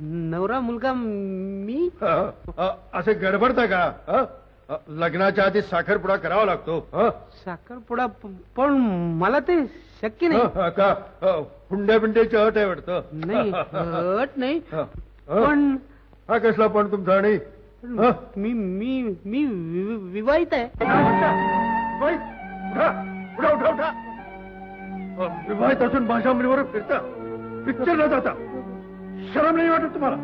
नवरा मुलगा मी असे गडबडता का? लग्नाच्या आधी साखरपुडा करावा लागतो. साखरपुडा पण मला ते शक्य नाही. का हुंड्या बिंड्याची अट आहे वाटतं? नाही अट नाही. पण हा कसला पण तुमचा? आणि मी मी मी विवाहित आहे. उठा उठा उठा. विवाहित असून माझ्या मुलीवर फिरता, पिक्चरला जाता, शरम नाही वाटत तुम्हाला?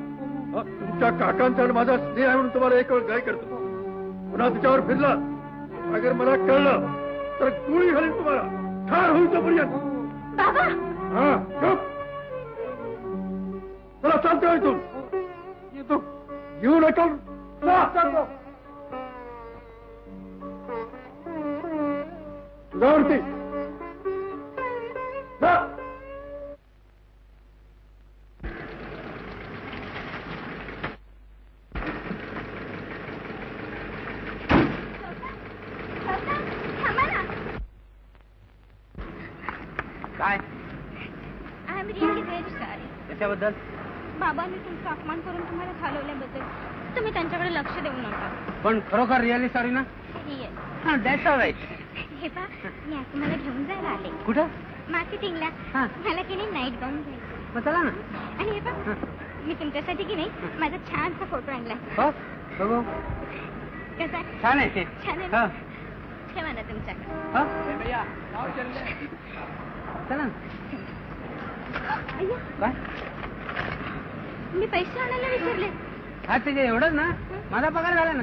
तुमच्या काकांचा आणि माझा स्नेह आहे म्हणून तुम्हाला एक वेळ काय करतो. पुन्हा तिच्यावर फिरला अगर मला कळलं तर गोळी घालीन तुम्हाला. ठार होईल तोपर्यंत. हा चुप. चला चालतोय इथून. येतो घेऊ नका. तुझ्यावरती त्याबद्दल बाबांनी तुमचं अपमान करून तुम्हाला घालवल्याबद्दल तुम्ही त्यांच्याकडे लक्ष देऊ नका. पण खरोखर रिअली सॉरी ना? हे पा मी आज तुम्हाला घेऊन जायला आले. कुठं? मार्केटिंगला. मला की नाही नाईट गाऊन घ्यायचं. चला ना. आणि हे पा मी तुमच्यासाठी की नाही माझा छानसा फोटो आणला. कसा छान आहे? छान आहे. ठेवा ना तुमच्याकडे. चला ना. काय मी पैसे आणायला विसरले. हा तुझे एवढंच ना. माझा पगार झाला ना.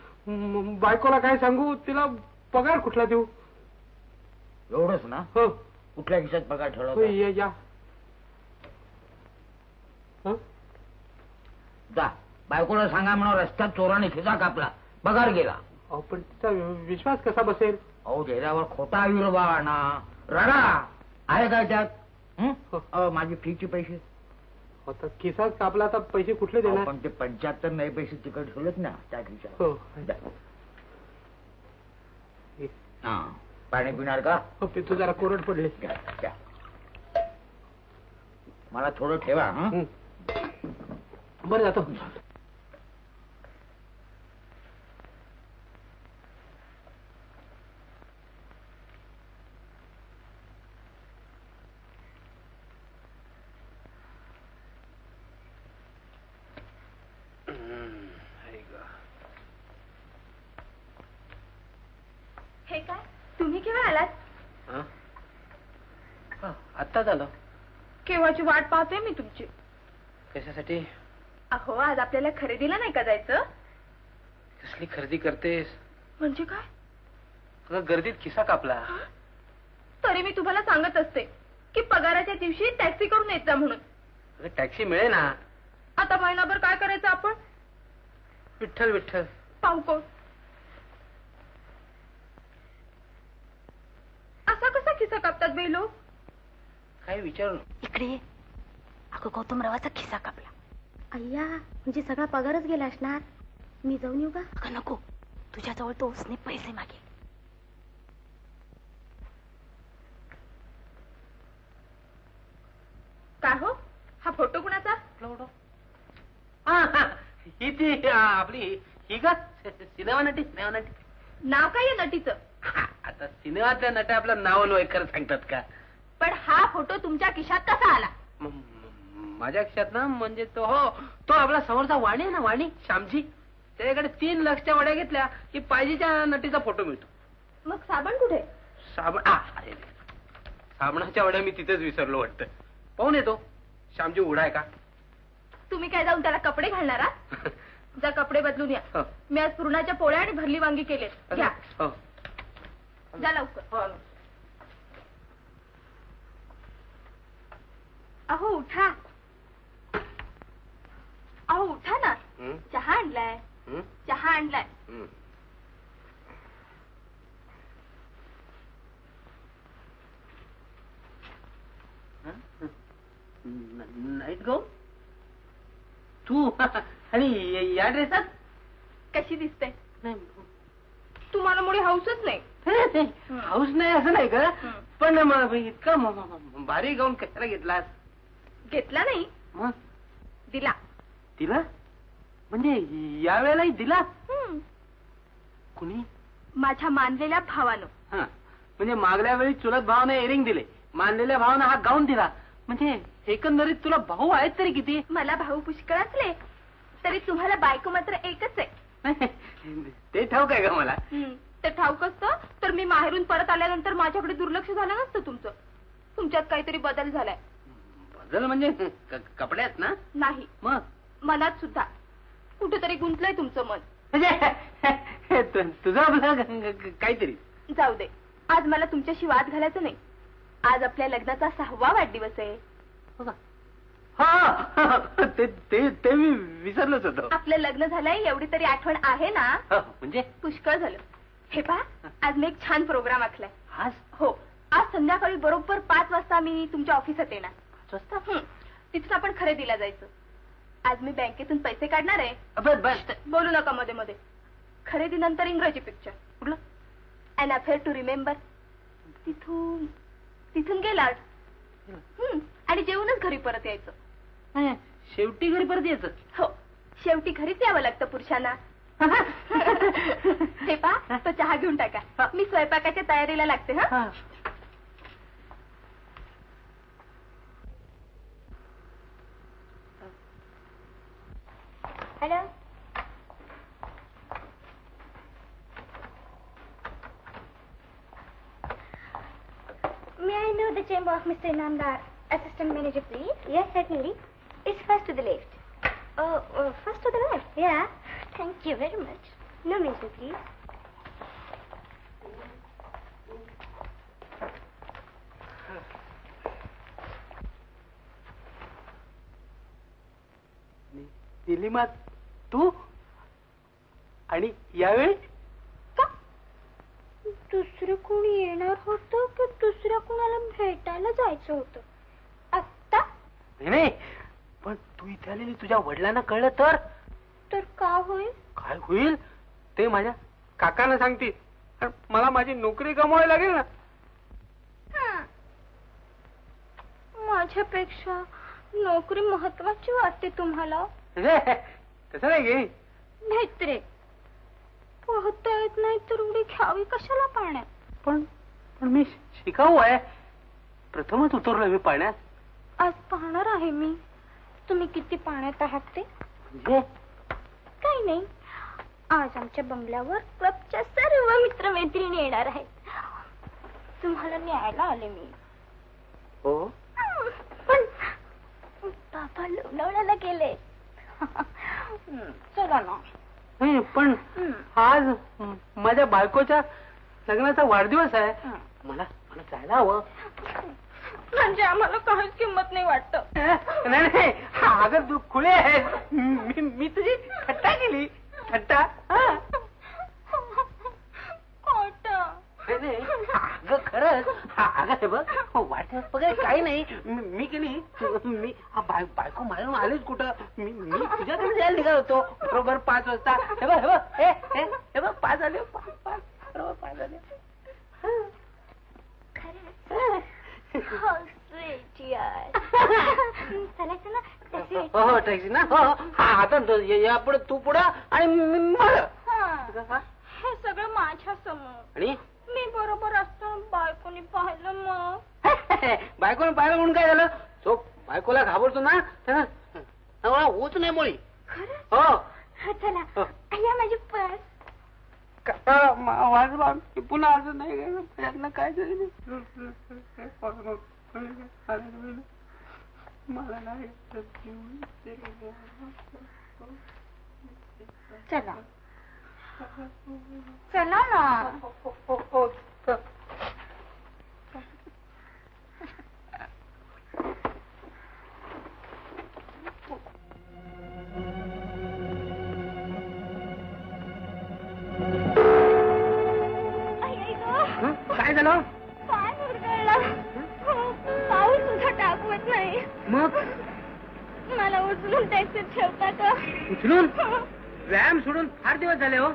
बायकोला काय सांगू? तिला पगार कुठला देऊ? एवढंच ना. हो कुठल्या खिशात पगार ठेवला? जा बायकोला सांगा म्हणून रस्त्यात चोराने खिसा कापला. पगार गेला. अहो पण तिचा विश्वास कसा बसेल? अहो चेहऱ्यावर खोटा विरबाळ ना रडा आहे काय त्यात? माझी फीचे पैसे आता खिसात कापला. आता पैसे कुठले देणार? पण ते पंच्याहत्तर नाही पैसे तिकट ठेवलेत ना त्या खिशात. पाणी पिणार का? पितो जरा कोरड पडले. मला थोडं ठेवा. हा बरं जातो. केव्हाची वाट पाहतोय मी तुमची. कशासाठी? अहो आज आपल्याला खरेदीला नाही का जायचं? कसली खरेदी करतेस? म्हणजे काय? तुझा गर्दीत खिसा कापला. तरी मी तुम्हाला सांगत असते की पगाराच्या दिवशी टॅक्सी करून येत जा म्हणून. टॅक्सी मिळे ना. आता महिनाभर काय करायचं आपण? विठ्ठल विठ्ठल पाहू कोण असा कसा खिसा कापतात बे लोक. काय विचारू? इकडे अगो गौतमरावाचा खिसा कापला. अय्या म्हणजे सगळा पगारच गेला असणार. मी जाऊन येऊ का? नको तुझ्याजवळ तो उसने पैसे मागे. ती आपली ही का सिनेमा नटी सिनेमा नटी नाव काय आहे नटीचं? आता सिनेमातल्या नट्या आपलं नाव लोयकर सांगतात का? पण हा फोटो तुमच्या खिशात कसा आला? माझ्या खिशात ना म्हणजे तो हो तो आपला समोरचा वाणी ना वाणी श्यामजी त्याच्याकडे तीन लाखच्या वड्या घेतल्या की पाहिजेच्या नटीचा फोटो मिळतो. मग साबण कुठे? साबण अरे साबणाच्या वड्या मी तिथेच विसरलो वाटतं. पाहून येतो श्यामजी उडाय का? तुम्ही काय जाऊन त्याला कपडे घालणार आहात? जा कपडे बदलून या. मी आज पुरणाच्या पोळ्या आणि भरली वांगी केलेत. घ्या जा लवकर. अहो उठा अहो उठा ना. चहा आणलाय चहा आणलाय. नाईट गाऊन तू आणि या ड्रेसात कशी दिसते? तुम्हाला मुळे हाऊसच नाही. हाऊस नाही असं नाही ग पण इतका भारी गाऊन कशाला घेतलास? घेतला नाही मग दिला. दिला म्हणजे यावेळेलाही दिला? कुणी? माझ्या मानलेल्या भावानं. म्हणजे मागल्या वेळी चुलत भावानं एरिंग दिले मानलेल्या भावानं हा गाऊन दिला म्हणजे एकंदरीत तुला भाऊ आहेत तरी किती? मला भाऊ पुष्कळ असले तरी तुम्हाला बायको मात्र एकच आहे. ते ठाऊक आहे का मला? ते ठाऊक असतं तर मी माहेरून परत आल्यानंतर माझ्याकडे दुर्लक्ष झालं नसतं तुमचं. तुमच्यात काहीतरी बदल झालाय. बदल म्हणजे कपड्यात ना? नाही मग मनात सुद्धा कुठेतरी गुंतलंय तुमचं मन. म्हणजे तुझा काहीतरी जाऊ दे. आज मला तुमच्याशी वाद घालायचं नाही. आज आपल्या लग्नाचा सहावा वाढदिवस आहे. हा ते, ते, ते मी विसरलोच होतो. आपलं लग्न झालंय एवढी तरी आठवण आहे ना? म्हणजे पुष्कळ झालं. हे पहा आज मी एक छान प्रोग्राम आखलाय. आज? हो आज संध्याकाळी बरोबर पाच वाजता मी तुमच्या ऑफिसात येणार. पाच वाजता? तिथून आपण खरेदीला जायचं. आज मी बँकेतून पैसे काढणार आहे. बोलू नका मध्ये मध्ये. खरेदीनंतर इंग्रजी पिक्चर कुठलं? An affair to remember. तिथून तिथून गेलात आणि जेवूनच घरी परत यायचं. शेवटी घरी परत यायचं? हो शेवटी घरीच यावं लागतं पुरुषांना. हे पहा तो चहा घेऊन टाका. मी स्वयंपाकाच्या तयारीला लागते. हा hello May I know the chamber of Mister Inamdar, assistant manager, please? Yes, certainly. It's first to the left. Oh, oh, first to the left? Yeah. Thank you very much. No mention, please. दिलीमा तू आणि यावेळी दुसरं कोणी येणार होतं की दुसऱ्या कोणाला भेटायला जायचं होतं? आत्ता नाही पण तू इथे आलेली तुझ्या वडिलांना कळलं तर तर काय होईल? काय होईल ते माझ्या काकांना सांगतील. मला माझी नोकरी गमवावी लागेल ना. माझ्यापेक्षा नोकरी महत्वाची वाटते तुम्हाला? तसं नाही गे नाहीत रे. पोहता येत नाही तर उडी घ्यावी कशाला पाण्यात? पण पण मी शिकाऊ आहे. प्रथमच उतरलो मी पाण्यात. आज पाहणार आहे मी तुम्ही किती पाण्यात आहात ते. काही नाही आज आमच्या बंगल्यावर क्लबच्या सर्व मित्रमैत्रिणी येणार आहेत. तुम्हाला न्यायला आले मी. हो पण बाबा लोणावळ्याला गेले. चला ना. नाही पण आज माझ्या बायकोच्या लग्नाचा वाढदिवस आहे. मला मला जायला हवं. म्हणजे आम्हाला काहीच किंमत नाही वाटत. नाही नाही अगं तू खुले आहेस. मी, मी तुझी थट्टा केली. थट्टा खोट अगं खरंच. अगं हे बघ वाटत बघाय काही नाही मी केली. मी बायको मारून आलीच कुठं? मी मी तुझ्याकडे जायला निघाल होतो बरोबर पाच वाजता. हे बघ हे बघ हे हे बघ पाच आले. बरोबर पाच आले. खरं चला चला टॅक्सी हो टॅक्सी ना हो आता तू पुढे आणि हे सगळं माझ्या समोर मी बरोबर असताना बायकोने पाहिलं मग बायकोने पाहिलं म्हणून काय झालं तो बायकोला घाबरतो ना त्याला होच नाही मुळी हो चला या माझी पर्स वाजवा पुन्हा अजून नाही प्रयत्न काय झालं मला नाही चला चला ना काय झालं पाय मुरगळला पाऊल तुझा टाकवत नाही मग मला उचलून टॅक्सीत ठेवता का उचलून व्यायाम सोडून फार दिवस झाले हो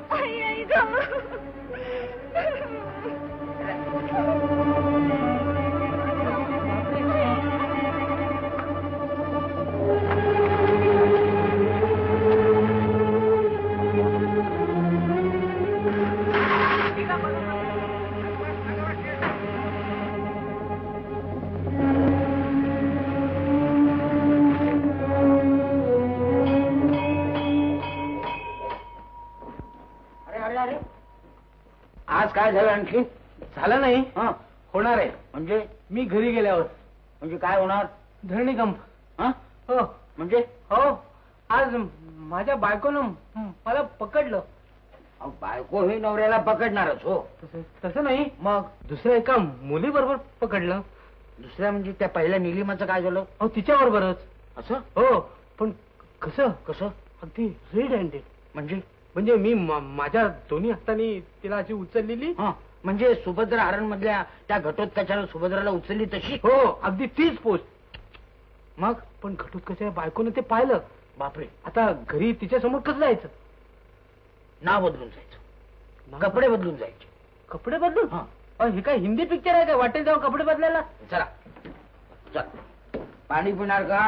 काय झालं आणखी झालं नाही हा होणार आहे म्हणजे मी घरी गेल्यावर म्हणजे काय होणार धरणीकंप हा हो म्हणजे हो आज माझ्या बायकोनं मला पकडलं बायको ही नवऱ्याला पकडणारच हो तसं नाही मग दुसऱ्या एका मुली बरोबर पकडलं दुसऱ्या म्हणजे त्या पहिल्या निलिमाचं काय झालं हो तिच्या बरोबरच असं हो पण कसं कसं अगदी रेड हँडेड म्हणजे म्हणजे मी माझ्या दोन्ही हातांनी तिला अशी उचललेली म्हणजे सुभद्रा हरण मधल्या त्या घटोत्कचाला सुभद्राला उचलली तशी हो अगदी तीच पोस्ट मग पण घटोत्कचाच्या बायकोनं ते पाहिलं बापरे आता घरी तिच्या समोर कसं जायचं नाव बदलून जायचं कपडे बदलून जायचे कपडे बदलून हा हे काय हिंदी पिक्चर आहे का वाटेल जाऊ कपडे बदलायला चला चल पाणी पिणार का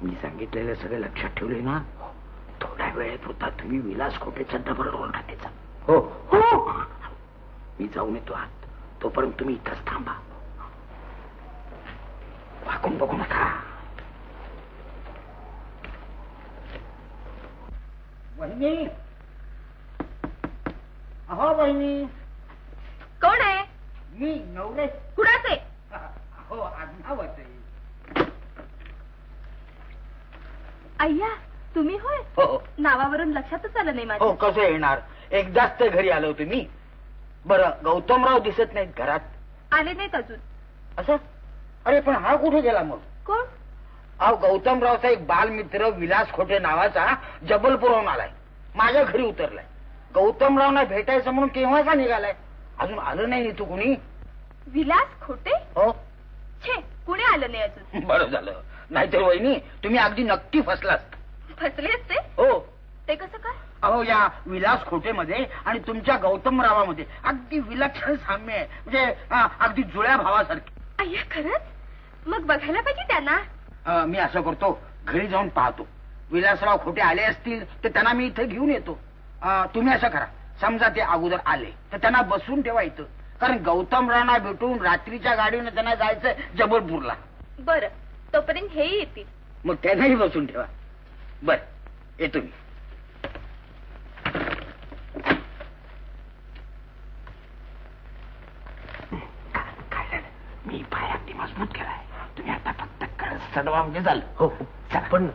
मी सांगितलेलं सगळं लक्षात ठेवले ना थोड्या वेळेपुरता तुम्ही विलास खोटेचा डबल रोल टाकायचा हो हो मी जाऊन येतो आत तोपर्यंत तुम्ही इथंच थांबा वाकून बघू नका वहिनी अहो वहिनी कोण आहे मी नवरे कुणाचे हो आज्ञावते अय्या तुम्ही होय हो नावावरून लक्षातच आलं नाही माझं हो कसं येणार एकदाच तर घरी आलो तुम्ही बरं गौतमराव दिसत नाहीत घरात आले नाहीत अजून असं अरे पण हा कुठे गेला मग कोण अहो गौतमरावचा एक बालमित्र विलास खोटे नावाचा जबलपूरहून आलाय माझ्या घरी उतरलाय गौतमरावना भेटायचं म्हणून केव्हाचा निघालाय अजून आलं नाही तू कुणी विलास खोटे हो छे कुणी आलं नाही अजून बरं झालं नाहीतर वहिनी तुम्ही अगदी नक्की फसलात फसले असते हो ते कसं काय अहो या विलास खोटेमध्ये आणि तुमच्या गौतमरावामध्ये अगदी विलक्षण साम्य आहे म्हणजे अगदी जुळ्या भावासारखी अय्या खरंच मग बघायला पाहिजे त्यांना मी असं करतो घरी जाऊन पाहतो विलासराव खोटे आले असतील तर त्यांना मी इथे घेऊन येतो तुम्ही असं करा समजा ते अगोदर आले तर त्यांना बसून ठेवायचं कारण गौतमरावांना भेटून रात्रीच्या गाडीनं त्यांना जायचं जबलपूरला बरं तोपर्यंत हे येतील मग त्यांनाही बसून ठेवा बर येतो मी मी पाय अगदी मजबूत केलाय तुम्ही आता फक्त कळस चढवा म्हणजे झालं हो पण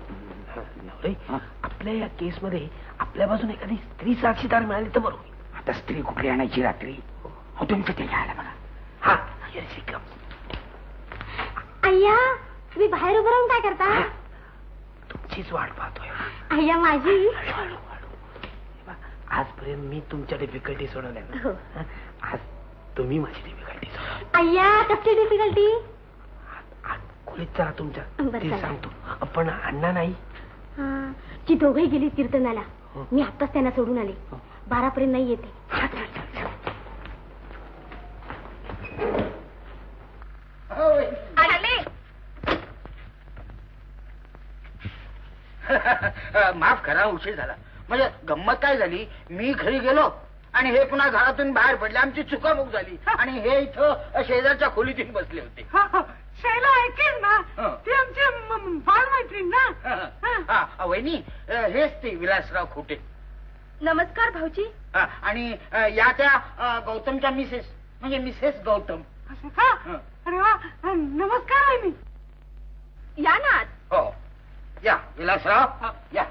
नवरे आपल्या या केसमध्ये आपल्या बाजून एखादी स्त्री साक्षीदार मिळाली तर बरं होईल आता स्त्री कुठली आणायची रात्री हो तुमचं ते घ्यायला बघा हा अय्या तुम्ही बाहेर उभं राहून काय करता तुमचीच वाट पाहतोय अय्या माझी आजपर्यंत मी तुमच्या डिफिकल्टी सोडवल्या आज तुम्ही माझी डिफिकल्टी सोडवा अय्या कसली डिफिकल्टी खोलीत चला तुमच्या सांगतो आपण अण्णा नाही जी दोघे गेली कीर्तनाला मी आत्ताच त्यांना सोडून आले बारापर्यंत नाही येते माफ करा, उशीर झाला. म्हणजे गंमत काय झाली, मी घरी गेलो आणि हे पुन्हा घरातून बाहेर पडले. आमची चुकामुक झाली आणि हे इथं शेजारच्या खोलीतून बसले होते. शैला ऐकेल ना, ती आमची बालमैत्रीण ना. वहिनी, हेच ते विलासराव खोटे. नमस्कार भाऊजी. आणि या त्या गौतमच्या मिसेस, म्हणजे मिसेस गौतम. अरे वा, नमस्कार वहिनी. या ना आज. हो या विलासराव, या.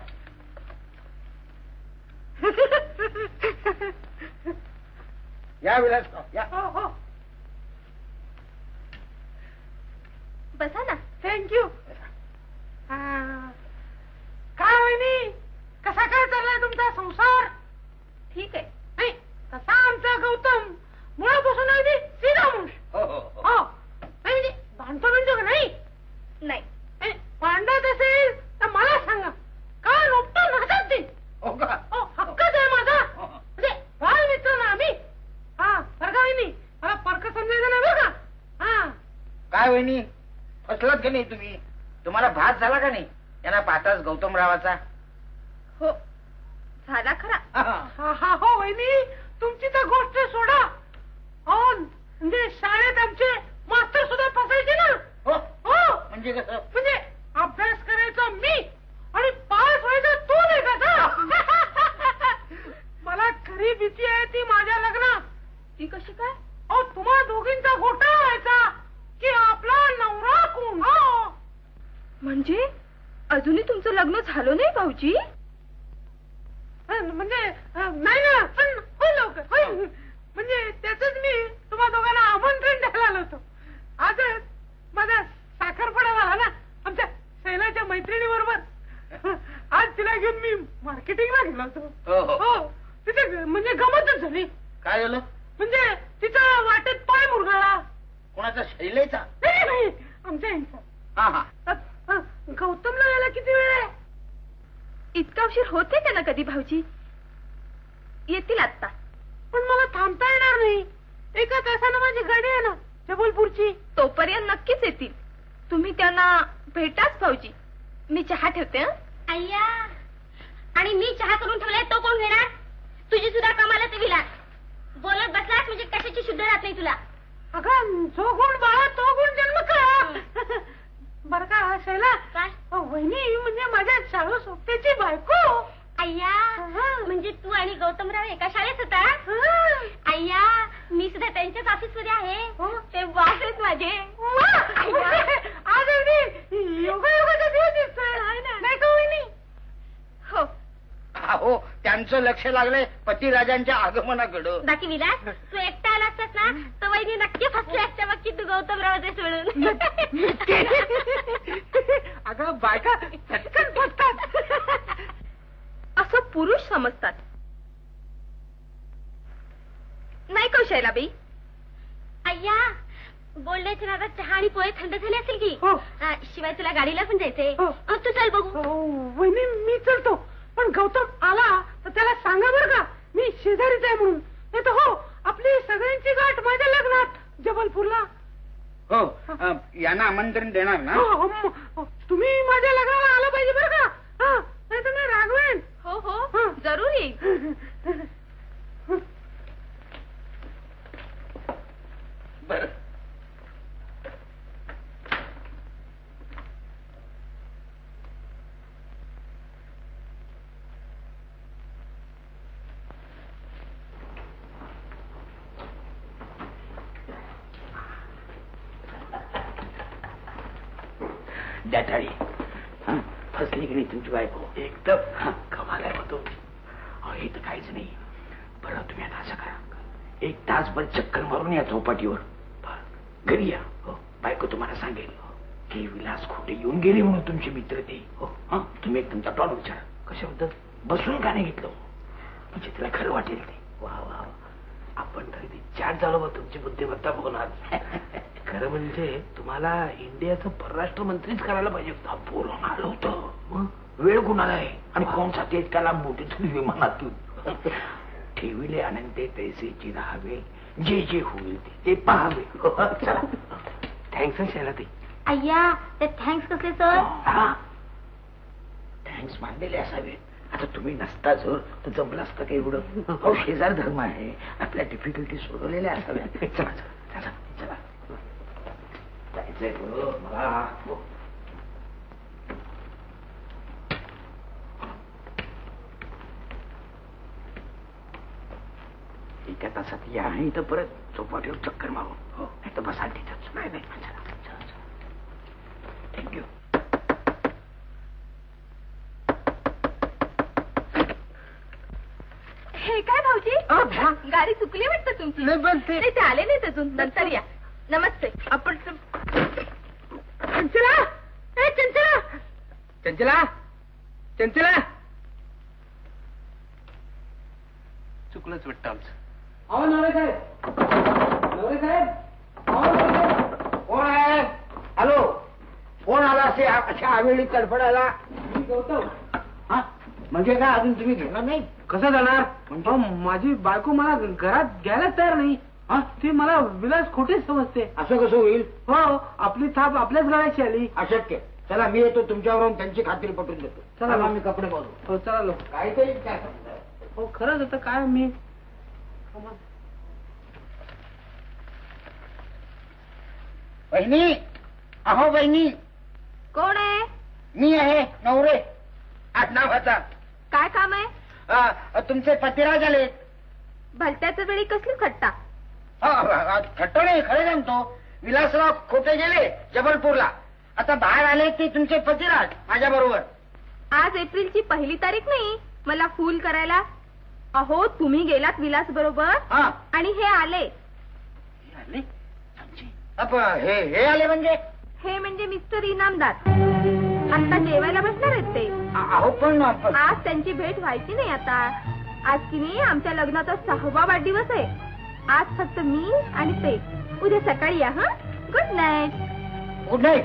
या विलासराव, या. हो हो, बसा ना. थँक्यू. काय वहिनी, कसा काय चाललाय तुमचा संसार? ठीक आहे. नाही तसा आमचा गौतम मुळापासून अगदी सीधा माणूस. हो, म्हणजे भांडतो म्हणतो का नाही? नाही. भांडत असेल तर मला सांगा, काय रोपतो माझाच देईन. हो का? हो, हक्कच आहे माझा. म्हणजे बाल मित्र ना आम्ही. हा बरं का वहिनी, मला परक समजायचं ना बघा. हा काय वहिनी, फसलात का नाही तुम्ही? तुम्हाला भात झाला का नाही यांना पाहताच गौतमरावाचा? हो झाला खरा. हा हा हो वहिनी, तुमची तर गोष्ट सोडा. हो म्हणजे शाळेत आमचे मास्तर सुद्धा फसायचे ना. हो हो, म्हणजे कसं? म्हणजे अभ्यास करायचा मी आणि पास व्हायचा तू नाही का? मला खरी भीती आहे ती माझ्या लग्नात. ती कशी काय? अहो तुम्हा दोघींचा घोटाळा व्हायचा की आपला नवरा कोण. हो म्हणजे अजूनही तुमचं लग्न झालं नाही भाऊजी? म्हणजे नाही ना, पण हो लवकर होईल. म्हणजे त्याचंच मी तुम्हा दोघांना आमंत्रण द्यायला आलो होतो. आजच माझा साखरपुडा झाला ना आमच्या शैलाच्या मैत्रिणी बरोबर. आज तिला घेऊन मी मार्केटिंगला गेलो होतो. हो तिथे म्हणजे गमतच झाली. काय झालं? म्हणजे तिचा वाटेत पाय मुरगळला. कोणाचा? शैलेचा? नाही नाही, आमच्या यांचा. गौतमला यायला किती वेळ आहे? इतका उशीर होते त्यांना कधी भाऊजी? येतील आत्ता. पण मला थांबता येणार नाही. एका तासानं माझी गाडी आहे ना जबलपूरची. तोपर्यंत नक्कीच येतील. तुम्ही त्यांना भेटाच भाऊजी. मी चहा ठेवते. अय्या, आणि मी चहा करून ठेवलाय तो कोण घेणार? तुझी सुद्धा कामाला ते विलास बोलत बसलास म्हणजे कशाची शुद्ध राहत नाही तुला. अगं जो गुण बाळा तो गुण जन्म का. बर का शैला, वहिनी म्हणजे माझ्या शाळू सोबतीची बायको. अय्या म्हणजे तू आणि गौतमराव एका शाळेत होता. अय्या मी सुद्धा त्यांच्याच ऑफिस मध्ये आहे. ते वास आहेत माझे. आज योगा योगाचा दिवस दिसतोय नाही का वहिनी? हो हो, त्यांचं लक्ष लागलंय पतिराजांच्या आगमनाकडं. बाकी विलास तू एकटा आला असतास ना तर वहिनी नक्की फसले असते. बाकी तू गौतमरावाचे सोडून. अगं बायका चटकन फसतात, असं पुरुष समजतात नाही कौशैला बाई? अय्या बोलण्याच्या नादात चहा आणि पोहे थंड झाले असेल की. शिवाय तुला गाडीला पण जायचंय. तू चल बघू. वहिनी मी चलतो, पण गौतम आला तर त्याला सांगा बरं का मी शेजारीच आहे म्हणून. नाही तर हो आपली सगळ्यांची गाठ माझ्या लग्नात जबलपूरला. हो यांना आमंत्रण देणार ना? तुम्ही माझ्या लग्नाला आला पाहिजे बरं का. हा नाही तर नाही रागवेन. हो हो जरूर येईल. बर जाठाळी, फसली की नाही तुमची बायको? एकदम कमाल आहे होतो. अहो हे तर काहीच नाही. बरं तुम्ही आता असं करा, एक तासभर चक्कर मारून या चौपाटीवर. घरी या. हो बायको तुम्हाला सांगेल की विलास खोटे येऊन गेले म्हणून तुमचे मित्र ते. हो हां तुम्ही एक तुमचा टॉल विचारा. कशाबद्दल? बसून का नाही घेतलं म्हणजे तिला खरं वाटेल ते. वा वा, आपण तर चाट झालो बा तुमची बुद्धिमत्ता बघून आज. खरं म्हणजे तुम्हाला इंडियाचं परराष्ट्र मंत्रीच करायला पाहिजे होतं. बोलून आलं होतं. वेळ कुणाला आहे आणि कोण साथी आहेत त्याला मोठीतून विमानातून ठेविले अनंते तैसे जी राहावे, जे जे होईल ते पाहावे. चला थँक्स. शैला ते. अय्या ते थँक्स कसले सर? थँक्स मानलेले असावे. आता तुम्ही नसता जोर तर जमला असता काही एवढं. हो शेजार धर्म आहे, आपल्या डिफिकल्टी सोडवलेल्या असाव्या. चला चला चला चला जायचंय मला. एका तासात या आहे इथं परत चोपा ठेवून चक्कर मारून. हो नाही तर बसाल तिथंच. नाही नाही चला चला चला थँक्यू. हे काय भाऊजी, गाडी चुकली वाटतं तुमची. नाही बनते नाही ते आले नाहीत अजून, नंतर या. नमस्ते. आपण चंचला चंचला चंचला चंचला चुकलंच वाटतं आमचं. अहो नवरे साहेब, नवरे साहेब कोण आहे? हॅलो कोण आला असे अशा आवेळी तडफडायला? मी गौतम. हा म्हणजे काय अजून तुम्ही घेणार नाही? कसं जाणार? माझी बायको मला घरात घ्यायला तयार नाही. हा ती मला विलास खोटेच समजते. असं कसं होईल? हो आपली थाप आपल्याच घराची आली. अशक्य. चला मी येतो तुमच्यावरून त्यांची खात्री पटवून देतो. चला मी कपडे बघतो. हो चला लोक काहीतरी काय समजा. हो खरंच आता काय मी बहिणी. अहो बहिणी. कोण आहे? मी आहे नवरे. आडनावाचा काय काम आहे? तुमचे पतिराज आले. भलत्याच्या वेळी कसली खट्टा? खट्टा नाही, खरं सांगतो. विलासराव खोटे गेले जबलपूरला, आता बाहेर आले ते तुमचे पतिराज माझ्या बरोबर. आज एप्रिलची पहिली तारीख नाही मला फूल करायला. अहो तुम्ही गेलात विलास बरोबर आणि हे आले. हे हे आले म्हणजे? हे म्हणजे मिस्टर इनामदार. आता जेवायला बसणार आहेत ते. अहो पण आज त्यांची भेट व्हायची नाही. आता आज की नाही आमच्या लग्नाचा सहावा वाढदिवस आहे. आज फक्त मी आणि ते. उद्या सकाळी या. हा गुड नाईट. Good night.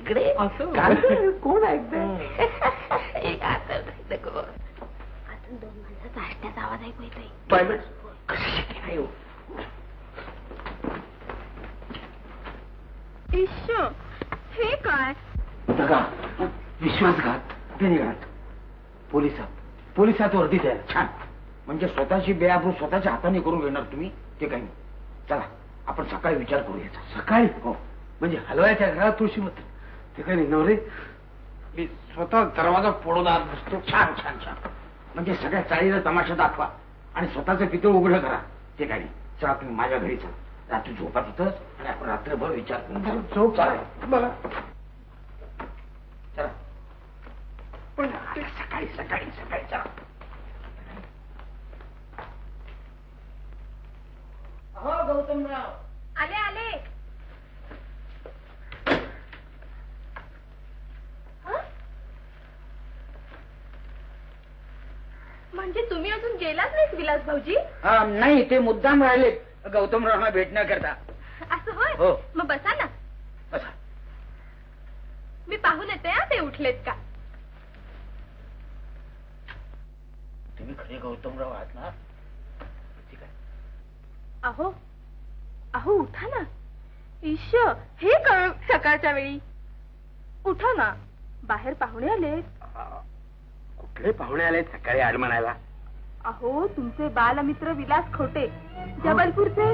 इकडे कोण ऐकतंय? एक आता नको आता दोन माणसाचा हसण्याचा आवाज ऐकू येतोय. पण कशी शक्य नाही हो. हे काय दगा, विश्वासघात, बेनिघात. पोलिसात पोलिसात वर्दी द्यायला छान. म्हणजे स्वतःची बेआबरू स्वतःच्या हाताने करून घेणार तुम्ही ते काही नाही. चला आपण सकाळी विचार करूया. सकाळी? हो म्हणजे हलवायच्या घरात तुळशी मत ते काही नाही नवरे. मी स्वतः दरवाजा फोडून आत बसतो. छान छान छान. म्हणजे सगळ्या चाळीला तमाशा दाखवा आणि स्वतःचं पितळ उघडं करा ते काही नाही. चला तुम्ही माझ्या घरी चला. रात्री झोपा तिथंच आणि आपण रात्रभर विचार करू. झोप चालेल बघा. चला पण सकाळी सकाळी सकाळी चला. अहो गौतमराव आले. आले म्हणजे तुम्ही अजून गेलाच नाहीत विलास भाऊजी? नाही ते मुद्दाम राहिलेत गौतमरावना भेटण्याकरता. असं होय? हो मग बसा ना बसा. मी पाहून येते ते उठलेत का. तुम्ही खरे गौतमराव आहात ना? ठीक आहे. अहो अहो उठा ना. ईश हे काय सकाळच्या वेळी? उठा ना, बाहेर पाहुणे आलेत. कुठले पाहुणे आले सकाळी आड म्हणायला? अहो तुमचे बालमित्र विलास खोटे जबलपूरचे.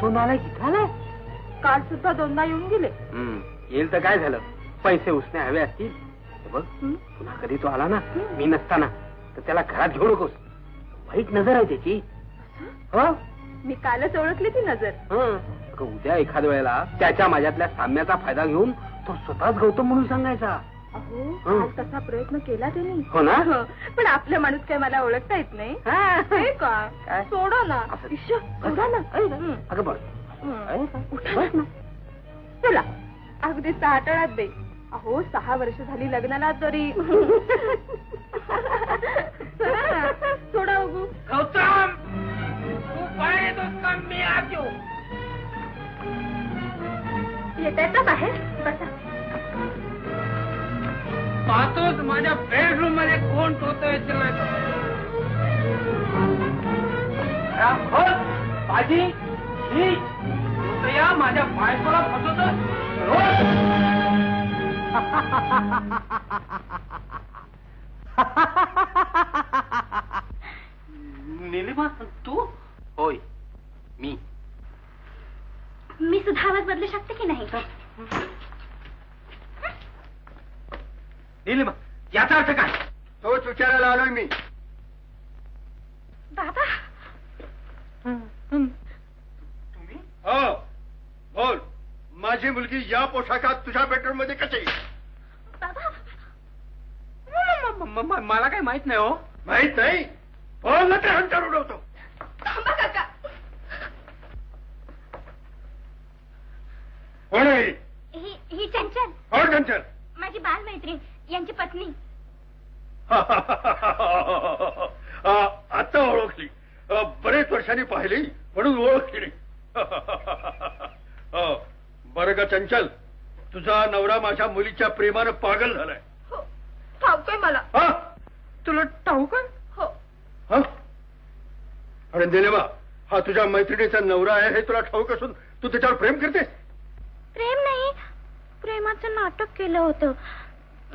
तो नाला झाला काल सुद्धा दोनदा येऊन गेले. येईल तर काय झालं, पैसे उसने हवे असतील. बघ पुन्हा कधी तो आला ना मी नसताना तर त्याला घरात घेऊ नकोस. वाईट नजर आहे त्याची. हो मी कालच ओळखली ती नजर. उद्या एखाद वेळेला त्याच्या माझ्यातल्या साम्याचा फायदा घेऊन तो स्वतःच गौतम म्हणून सांगायचा. अहो आज तसा प्रयत्न केला त्यांनी. हो ना पण आपला माणूस काय मला ओळखता येत नाही. काय सोडा ना सोडा ना. अगं बघ उठा. चला अगदी साठळात दे अहो सहा वर्ष झाली लग्नाला तरी थोड़ा उगू गौतम तू पाय दोस्ता मी आजो येतात का बाहेर बसा पाहतोच माझ्या बेडरूम मध्ये कोण ठोतोय बाजी ही या माझ्या बायकोला फसवतोस नीलिमा तू होय मी मी सुद्धा आवाज बदलू शकते की नाही नीलिमा याचा अर्थ काय तोच विचारायला आलोय मी बाबा तुम्ही हो बोल माझी मुलगी या पोशाखात तुझ्या बेडरूम मध्ये कशी मला काय माहित नाही हो माहित नाही बोल तर हंटर उडवतो थांबा काका कोण आहे ही ही चंचल हो चंचल माझी बालमैत्रीण यांची पत्नी आता ओळखली बरेच वर्षांनी पाहिली म्हणून ओळखली बरं का चंचल तुझा नवरा माझ्या मुलीच्या प्रेमानं पागल झालाय ठाऊक आहे मला तुला ठाऊक आहे हो हा अरे निलिमा हा तुझ्या मैत्रिणीचा नवरा आहे हे तुला ठाऊक असून तू त्याच्यावर प्रेम करतेस प्रेम नाही प्रेमाचं नाटक केलं होतं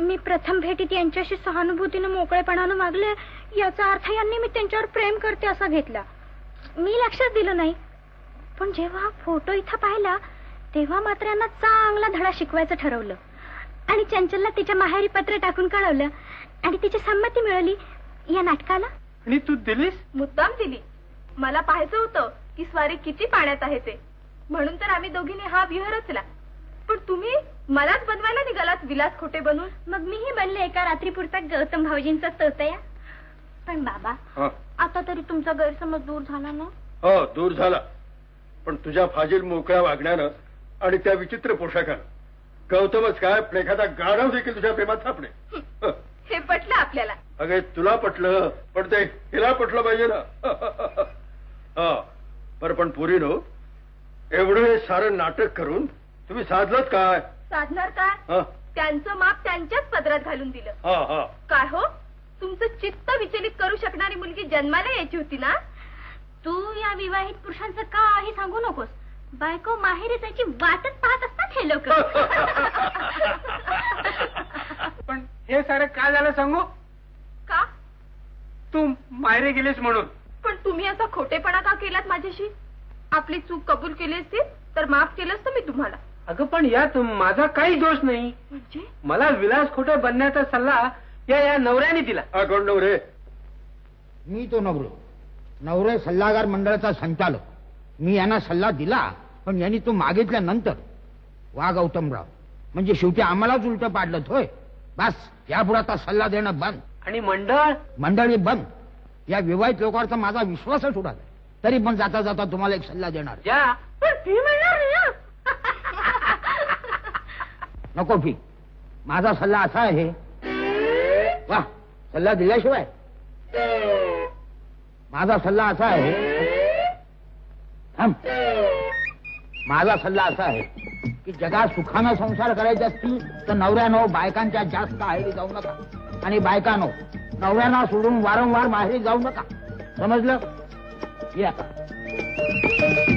मी प्रथम भेटीत यांच्याशी सहानुभूतीनं मोकळेपणानं मागले याचा अर्थ यांनी मी त्यांच्यावर प्रेम करते असा घेतला मी लक्षात दिलं नाही पण जेव्हा फोटो इथं पाहिला तेव्हा मात्र यांना चांगला धडा शिकवायचं ठरवलं आणि चंचलला तिच्या माहेरी पत्र टाकून कळवलं आणि तिची संमती मिळाली या नाटकाला आणि तू दिलीस मुद्दाम दिली मला पाहायचं होतं की स्वारी किती पाण्यात आहे ते म्हणून तर आम्ही दोघींनी हा विहार रचला पण तुम्ही मलाच बनवायला निघालात विलास खोटे बनून मग मीही बनले एका रात्रीपुरता गौतम भाऊजींचा तोतया पण बाबा आता तरी तुमचा गैरसमज दूर झाला ना हो दूर झाला पण तुझ्या फाजील मोकळ्या वागण्यानं आणि त्या विचित्र पोशाखानं गौतमच काय एखादा गाढव देखील तुझ्या प्रेमात सापडे हे पटलं आपल्याला अगे तुला पटलं पण ते हिला पटलं पाहिजे ना बरं पण पोरीनो एवढं सारं नाटक करून तुम्ही साधलंच काय साधणार काय त्यांचं माप त्यांच्याच पदरात घालून दिलं काय हो तुमचं चित्त विचलित करू शकणारी मुलगी जन्माला यायची होती ना तू या विवाहित पुरुषांचं काही सांगू नकोस बायको माहेरी त्याची वाटच पाहत असतात हे लोक पण हे सारं का झालं सांगू का तू माहेरी गेलीस म्हणून पण तुम्ही असा खोटेपणा का केलात माझ्याशी आपली चूक कबूल केली असती तर माफ केलं असतं मी तुम्हाला अगं पण यात माझा काही दोष नाही म्हणजे मला विलास खोटे बनण्याचा सल्ला या या नवऱ्याने दिला कोण नवरे मी तो नवरो नवरे सल्लागार मंडळाचा संचालक मी यांना सल्ला दिला पण यांनी तो मागितल्यानंतर वा गौतमराव म्हणजे शेवटी आम्हालाच उलट पाडलं होय बस यापुढे आता सल्ला देणं बंद आणि मंडळ मंडळी बंद या विवाहित लोकांचा माझा विश्वासच उडाला तरी पण जाता जाता तुम्हाला एक सल्ला देणार नको फी माझा सल्ला असा आहे वा सल्ला दिल्याशिवाय माझा सल्ला असा आहे माझा सल्ला असा आहे की जगात सुखानं संसार करायचा असतील तर नवऱ्यानो बायकांच्या जास्त आहेरी जाऊ नका आणि बायकानो नवऱ्याना सोडून वारंवार माहेरी जाऊ नका समजलं या